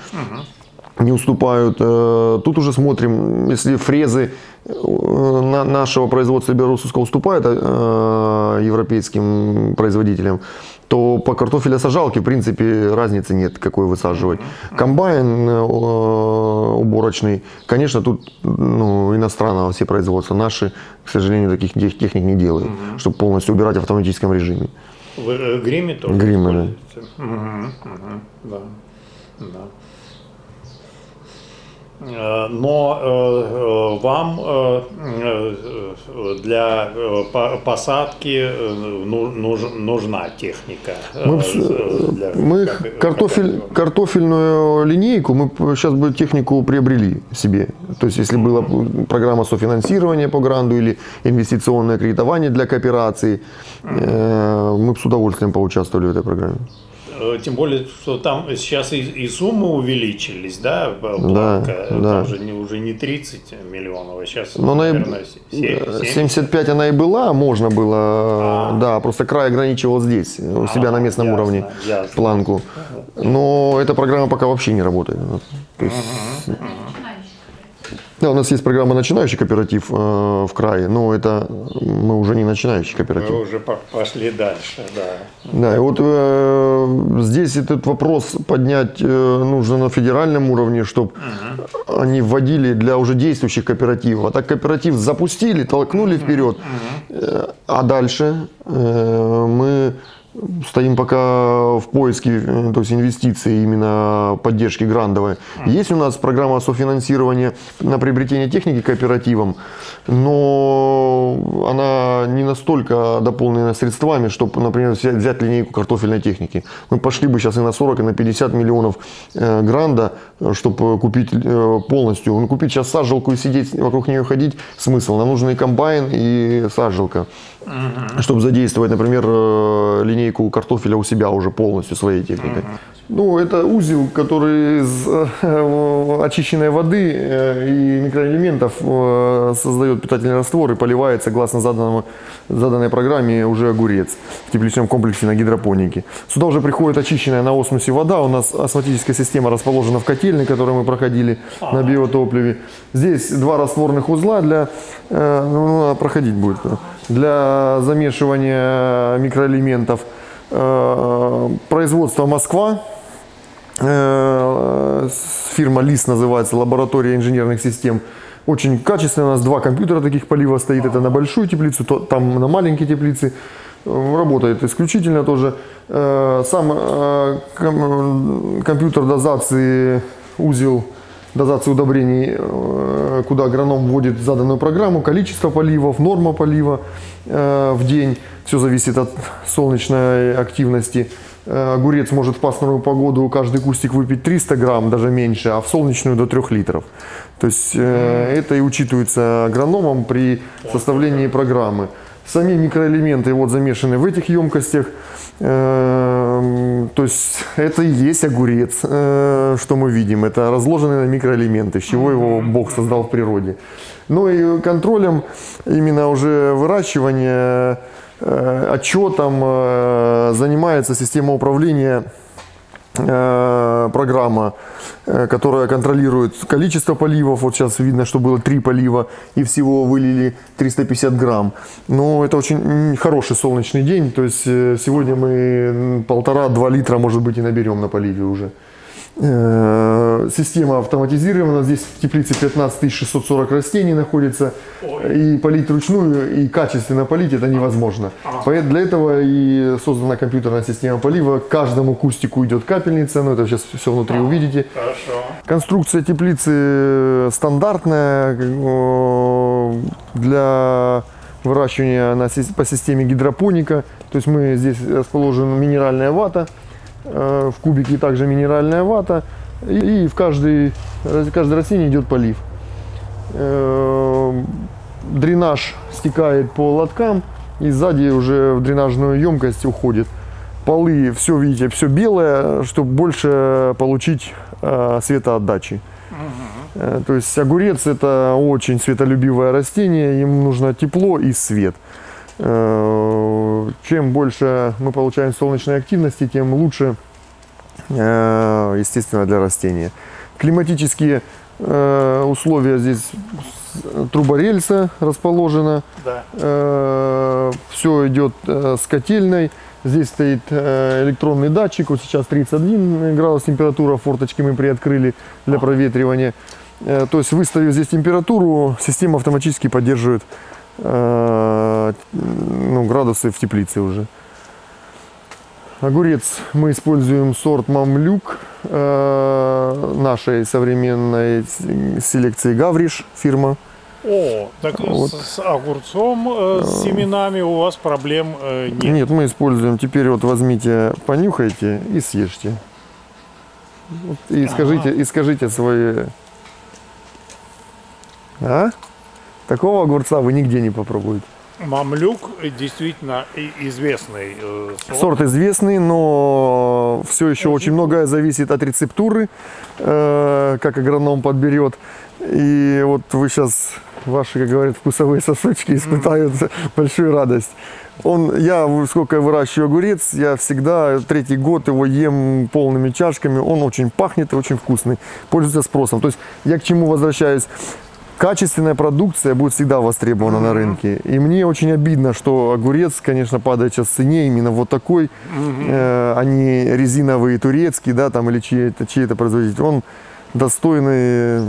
не уступают. Тут уже смотрим, если фрезы нашего производства белорусского уступают европейским производителям, то по картофелесажалке, в принципе, разницы нет, какой высаживать. Комбайн уборочный, конечно, тут ну, иностранного все производства. Наши, к сожалению, таких техник не делают, чтобы полностью убирать в автоматическом режиме. В гриме тоже? Гриме, да. Угу, угу, да, да. но вам для посадки нужна техника. Мы, для, мы как, картофель, как картофельную линейку, мы сейчас бы технику приобрели себе. То есть, если была программа софинансирования по гранду или инвестиционное кредитование для кооперации, мы бы с удовольствием поучаствовали в этой программе. Тем более, что там сейчас и, и суммы увеличились, да, планка, да, да. Уже, не, уже не тридцать миллионов, а сейчас, но наверное, семьдесят пять она и была, можно было, а. да, просто край ограничивал здесь, у а, себя на местном ясно, уровне ясно. планку, но эта программа пока вообще не работает. То есть, угу, угу. Да, у нас есть программа «Начинающий кооператив» в крае, но это мы уже не начинающий кооператив. Мы уже пошли дальше, да. Да, и вот э, здесь этот вопрос поднять э, нужно на федеральном уровне, чтобы угу. они вводили для уже действующих кооперативов. А так кооператив запустили, толкнули вперед, угу. э, а дальше э, мы... Стоим пока в поиске, то есть инвестиций, именно поддержки грантовой. Есть у нас программа софинансирования на приобретение техники кооперативом, но она не настолько дополнена средствами, чтобы, например, взять линейку картофельной техники. Мы пошли бы сейчас и на сорок, и на пятьдесят миллионов гранда, чтобы купить полностью. Ну, купить сейчас сажалку и сидеть вокруг нее ходить, смысл. Нам нужен и комбайн, и сажалка. Uh-huh. Чтобы задействовать, например, линейку картофеля у себя уже полностью своей техникой. Uh-huh. Ну, это узел, который из очищенной воды и микроэлементов создает питательный раствор и поливает, согласно заданному, заданной программе, уже огурец в тепличном комплексе на гидропонике. Сюда уже приходит очищенная на осмосе вода. У нас осмотическая система расположена в котельной, которую мы проходили uh-huh. на биотопливе. Здесь два растворных узла для... Ну, проходить будет... для замешивания микроэлементов. Производство Москва, фирма ЛИС называется, лаборатория инженерных систем. Очень качественно, у нас два компьютера таких полива стоит, это на большую теплицу, там на маленькие теплицы. Работает исключительно тоже. Сам компьютер дозации, узел дозации удобрений, куда агроном вводит заданную программу, количество поливов, норма полива э, в день. Все зависит от солнечной активности. Э, огурец может в пасмурную погоду каждый кустик выпить триста грамм, даже меньше, а в солнечную до трёх литров. То есть э, это и учитывается агрономом при составлении программы. Сами микроэлементы вот замешаны в этих емкостях. То есть это и есть огурец, что мы видим. Это разложенные на микроэлементы, с чего его Бог создал в природе. Ну и контролем именно уже выращивания, отчетом занимается система управления, программа, которая контролирует количество поливов. Вот сейчас видно, что было три полива и всего вылили триста пятьдесят грамм. Но это очень хороший солнечный день, то есть сегодня мы полтора-два литра, может быть, и наберем на поливе уже. Система автоматизирована, здесь в теплице пятнадцать тысяч шестьсот сорок растений находится. Ой. И полить вручную, и качественно полить это невозможно. А. Для этого и создана компьютерная система полива, к каждому кустику идет капельница, но это сейчас все внутри а. увидите. Хорошо. Конструкция теплицы стандартная для выращивания по системе гидропоника, то есть мы здесь расположена минеральная вата. В кубике также минеральная вата, и в каждой, в каждой растении идет полив. Дренаж стекает по лоткам и сзади уже в дренажную емкость уходит. Полы, все видите, все белое, чтобы больше получить светоотдачи. Угу. То есть огурец — это очень светолюбивое растение, им нужно тепло и свет. Чем больше мы получаем солнечной активности, тем лучше, естественно, для растения. Климатические условия, здесь труба рельса расположена, да. Все идет с котельной, здесь стоит электронный датчик, вот сейчас тридцать один градус температура, форточки мы приоткрыли для проветривания. То есть выставив здесь температуру, система автоматически поддерживает ну, градусы в теплице уже. Огурец мы используем сорт Мамлюк, нашей современной селекции Гавриш, фирма. О, так вот. С огурцом, с семенами у вас проблем нет? Нет, мы используем. Теперь вот возьмите, понюхайте и съешьте. И скажите, ага. и скажите свои... А? Такого огурца вы нигде не попробуете. Мамлюк действительно известный сорт. Сорт известный, но все еще очень многое зависит от рецептуры, как агроном подберет. И вот вы сейчас, ваши, как говорят, вкусовые сосочки испытают mm-hmm. большую радость. Он, я, сколько я выращиваю огурец, я всегда третий год его ем полными чашками. Он очень пахнет и очень вкусный, пользуется спросом. То есть я к чему возвращаюсь? Качественная продукция будет всегда востребована mm-hmm. на рынке. И мне очень обидно, что огурец, конечно, падает сейчас в цене именно вот такой, mm-hmm. э, а не резиновый турецкий, да, там, или чей-то, чей-то производитель. Он достойный,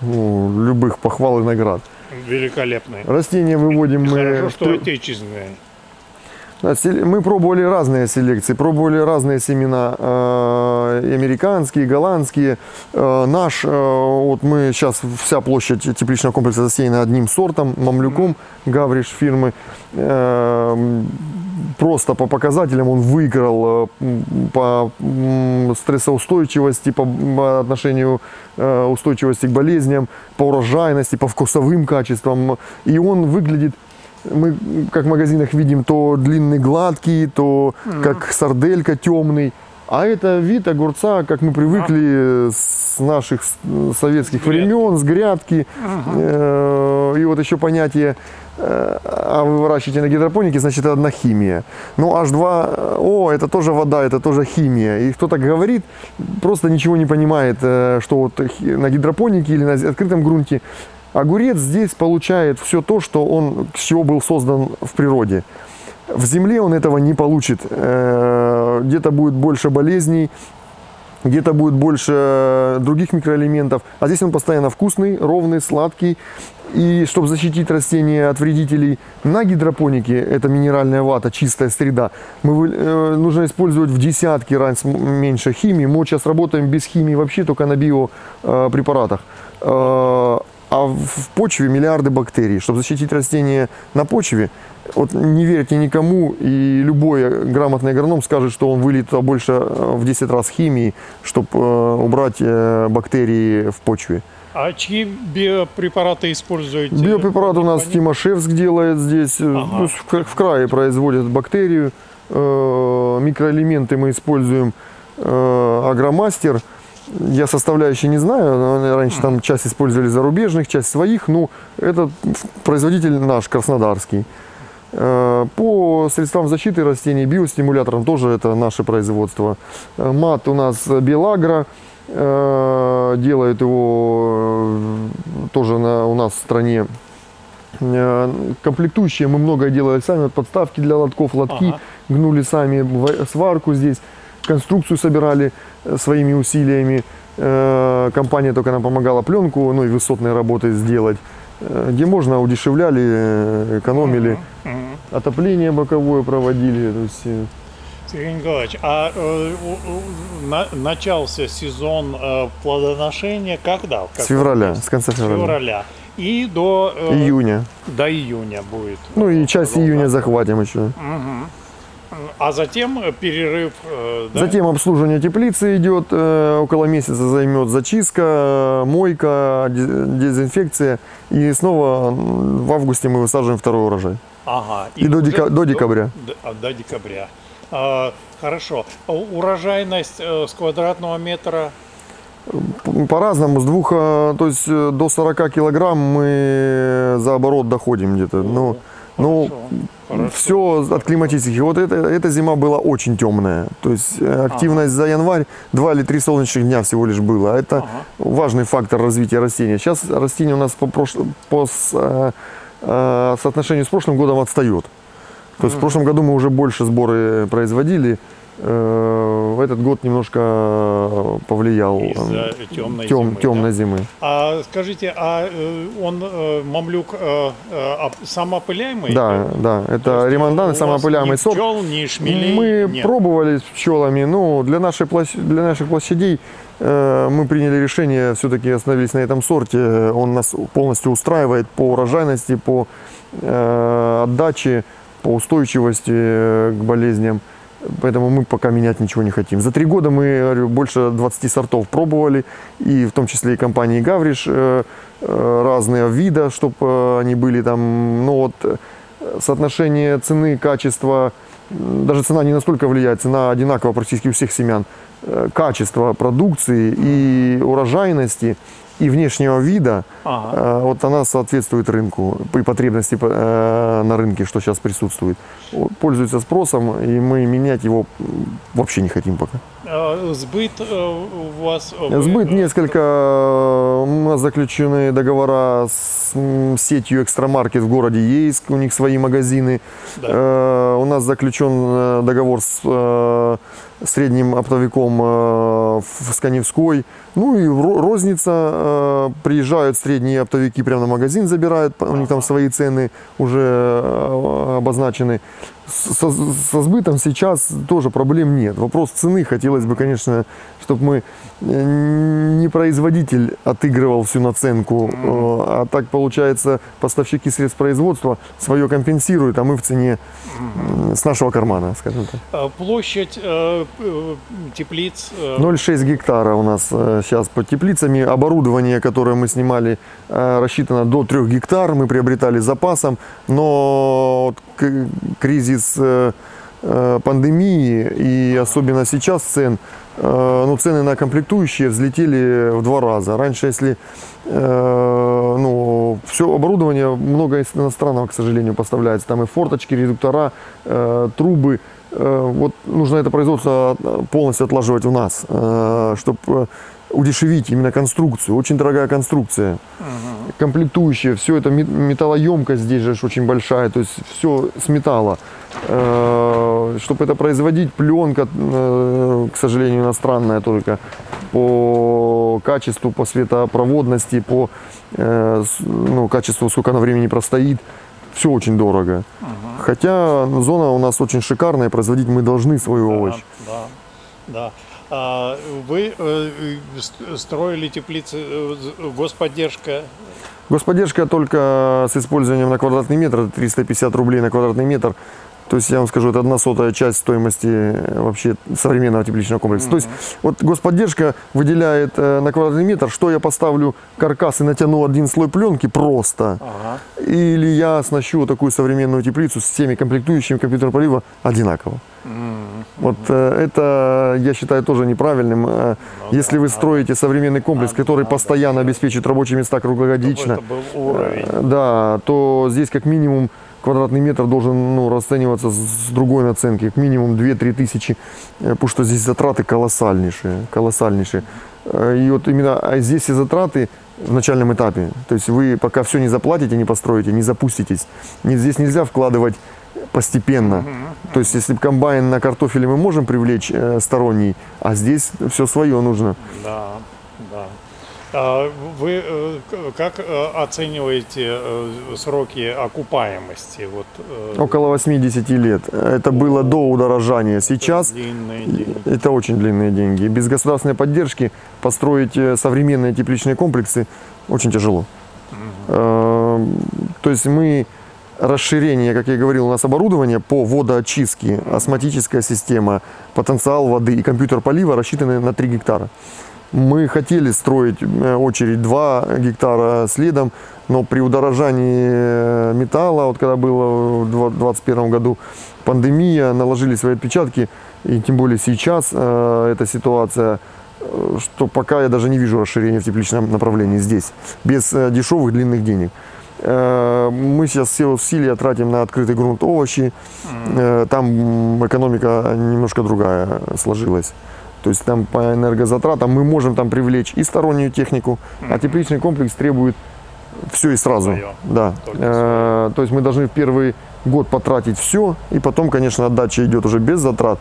ну, любых похвал и наград. Великолепный. Растения выводим мы... Хорошо, что отечественные. Мы пробовали разные селекции, пробовали разные семена, э, американские, голландские. Э, наш, э, вот мы сейчас, вся площадь тепличного комплекса засеяна одним сортом, мамлюком, Гавриш фирмы. Э, просто по показателям он выиграл по стрессоустойчивости, по отношению э, устойчивости к болезням, по урожайности, по вкусовым качествам. И он выглядит... Мы, как в магазинах, видим то длинный гладкий, то mm-hmm. как сарделька темный. А это вид огурца, как мы привыкли mm-hmm. с наших советских Гряд. времен, с грядки. Mm-hmm. И вот еще понятие, а вы выращиваете на гидропонике, значит, это одна химия. Ну, эйч два о, это тоже вода, это тоже химия. И кто-то говорит, просто ничего не понимает, что вот на гидропонике или на открытом грунте огурец здесь получает все то, что он, с чего был создан в природе. В земле он этого не получит. Где-то будет больше болезней, где-то будет больше других микроэлементов. А здесь он постоянно вкусный, ровный, сладкий. И чтобы защитить растения от вредителей на гидропонике, это минеральная вата, чистая среда, мы, э, нужно использовать в десятки раз меньше химии. Мы сейчас работаем без химии вообще, только на биопрепаратах. Э, А в почве миллиарды бактерий. Чтобы защитить растения на почве, вот не верьте никому, и любой грамотный агроном скажет, что он вылит больше в десять раз химии, чтобы убрать бактерии в почве. А чьи биопрепараты используете? Биопрепарат у нас Тимашевск делает здесь, ага. в крае производят бактерию. Микроэлементы мы используем Агромастер. Я составляющие не знаю, раньше там часть использовали зарубежных, часть своих, но это производитель наш, краснодарский. По средствам защиты растений, биостимуляторам тоже это наше производство. МАТ у нас Белагро, делают его тоже на, у нас в стране. Комплектующие мы многое делали сами, вот подставки для лотков, лотки ага. гнули сами, сварку здесь. Конструкцию собирали своими усилиями. Компания только нам помогала пленку, ну и высотные работы сделать. Где можно, удешевляли, экономили. Mm-hmm. Отопление боковое проводили. То есть... Сергей Николаевич, а э, начался сезон э, плодоношения когда? С февраля, с конца февраля. февраля. И до... Э, июня. До июня будет. Ну и часть года. июня захватим еще. Mm-hmm. А затем перерыв, да? Затем обслуживание теплицы идет, около месяца займет зачистка, мойка, дезинфекция. И снова в августе мы высаживаем второй урожай. Ага. И, и до, дека до декабря. До, до декабря. А, хорошо. Урожайность с квадратного метра? По-разному, с двух, то есть до сорока килограмм мы за оборот доходим где-то. Но, но Хорошо. все Хорошо. от климатических. Вот это, эта зима была очень темная. То есть активность ага. за январь два или три солнечных дня всего лишь было. Это ага. важный фактор развития растения. Сейчас растение у нас по, прошло, по э, соотношению с прошлым годом отстает. То есть ага. в прошлом году мы уже больше сборы производили. В этот год немножко повлиял темной, тем, зимы, темной да? зимы. А скажите, а он мамлюк самоопыляемый? Да, да, это ремондан и самоопыляемый сорт. Пчел, ни шмелей, мы нет. пробовали с пчелами, но для, нашей, для наших площадей мы приняли решение, все-таки остановились на этом сорте. Он нас полностью устраивает по урожайности, по отдаче, по устойчивости к болезням. Поэтому мы пока менять ничего не хотим. За три года мы больше двадцати сортов пробовали, и в том числе и компании Гавриш, разные вида, чтобы они были там. Но вот соотношение цены, качества, даже цена не настолько влияет, цена одинакова практически у всех семян. Качество продукции и урожайности, и внешнего вида, ага. вот она соответствует рынку и потребности на рынке, что сейчас присутствует. Пользуется спросом, и мы менять его вообще не хотим пока. Сбыт у вас? Сбыт несколько. У нас заключены договора с сетью Extra Market в городе Ейск, у них свои магазины. Да. У нас заключен договор с средним оптовиком в Сканевской. Ну и розница, приезжают средние оптовики прямо на магазин, забирают, у них там свои цены уже обозначены. Со, со сбытом сейчас тоже проблем нет. Вопрос цены хотелось бы, конечно, чтобы мы не производитель отыгрывал всю наценку, а так получается, поставщики средств производства свое компенсируют, а мы в цене с нашего кармана, скажем так. Площадь э, теплиц? ноль целых шесть десятых гектара у нас сейчас под теплицами. Оборудование, которое мы снимали, рассчитано до трёх гектар. Мы приобретали запасом, но кризис пандемии и особенно сейчас цен, ну, цены на комплектующие взлетели в два раза. Раньше, если ну, все оборудование, много иностранного, к сожалению, поставляется. Там и форточки, редуктора, трубы. Вот нужно это производство полностью отлаживать у нас, чтобы удешевить именно конструкцию. Очень дорогая конструкция. Угу. Комплектующие, все это металлоемкость здесь же очень большая, то есть все с металла. Чтобы это производить, пленка, к сожалению, иностранная только по качеству, по светопроводности, по ну, качеству, сколько она времени простоит. Все очень дорого. Угу. Хотя зона у нас очень шикарная, производить мы должны свой да, овощ. Да, да. Вы строили теплицы, господдержка? Господдержка только с использованием на квадратный метр, триста пятьдесят рублей на квадратный метр. То есть, я вам скажу, это одна сотая часть стоимости вообще современного тепличного комплекса. Mm-hmm. То есть, вот господдержка выделяет на квадратный метр, что я поставлю каркас и натяну один слой пленки просто, uh-huh. или я оснащу такую современную теплицу с всеми комплектующими компьютерного полива одинаково. Mm-hmm. Вот это, я считаю, тоже неправильным. Mm-hmm. Если вы строите современный комплекс, mm-hmm. который постоянно mm-hmm. обеспечит рабочие места круглогодично, mm-hmm. да, то здесь как минимум квадратный метр должен ну, расцениваться с другой наценки, как минимум две-три тысячи, потому что здесь затраты колоссальнейшие, колоссальнейшие. И вот именно здесь и затраты в начальном этапе, то есть вы пока все не заплатите, не построите, не запуститесь, здесь нельзя вкладывать постепенно. То есть если комбайн на картофеле мы можем привлечь сторонний, а здесь все свое нужно. Да, да. Вы как оцениваете сроки окупаемости? Вот. Около восьмидесяти лет. Это было до удорожания. Сейчас это, это очень длинные деньги. Без государственной поддержки построить современные тепличные комплексы очень тяжело. Угу. То есть мы расширение, как я говорил, у нас оборудование по водоочистке, осмотическая система, потенциал воды и компьютер полива рассчитаны на три гектара. Мы хотели строить очередь два гектара следом, но при удорожании металла, вот когда было в две тысячи двадцать первом году пандемия, наложили свои отпечатки, и тем более сейчас э, эта ситуация, что пока я даже не вижу расширения в тепличном направлении здесь, без э, дешевых длинных денег. Э, мы сейчас все усилия тратим на открытый грунт, овощи, э, там экономика немножко другая сложилась. То есть там по энергозатратам мы можем там привлечь и стороннюю технику, а тепличный комплекс требует все и сразу. Своё. Да. Э, то есть мы должны в первый год потратить все, и потом, конечно, отдача идет уже без затрат.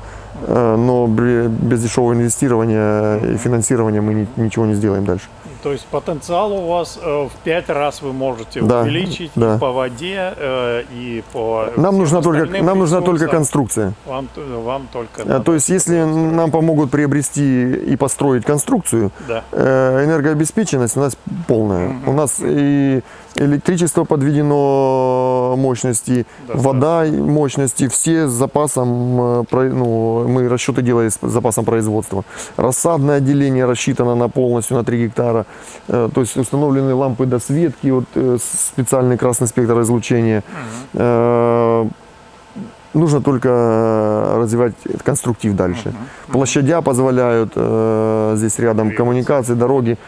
но без дешевого инвестирования и финансирования мы ничего не сделаем дальше. То есть потенциал у вас в пять раз вы можете да, увеличить да. И по воде, и по... Нам нужна только, нам нужна только конструкция. Вам, вам только... То, то есть если нам помогут приобрести и построить конструкцию, да. энергообеспеченность у нас полная. Mm-hmm. У нас и электричество подведено мощности, да, вода да. мощности, все с запасом, ну, мы расчеты делаем с запасом производства. Рассадное отделение рассчитано на полностью на три гектара. То есть установлены лампы досветки, вот, специальный красный спектр излучения. Угу. Нужно только развивать конструктив дальше. Угу. Площадя позволяют, здесь рядом коммуникации, дороги,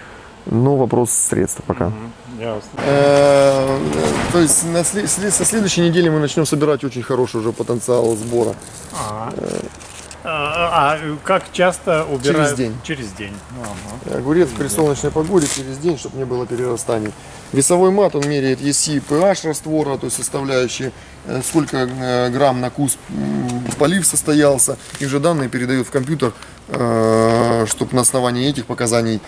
но вопрос средств пока. Угу. Э, то есть на, со следующей недели мы начнем собирать очень хороший уже потенциал сбора. А, э, а, а как часто убирают? Через день. Через день. Ага. Огурец через при день. Солнечной погоде через день, чтобы не было перерастаний. Весовой мат, он меряет и си, pH раствора, то есть составляющие, сколько грамм на куст полив состоялся. И уже данные передают в компьютер, э, чтобы на основании этих показаний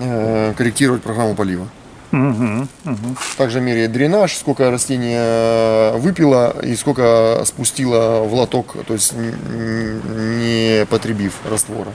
э, корректировать программу полива. Угу, угу. Также меряет дренаж, сколько растение выпило и сколько спустило в лоток, то есть не потребив раствора.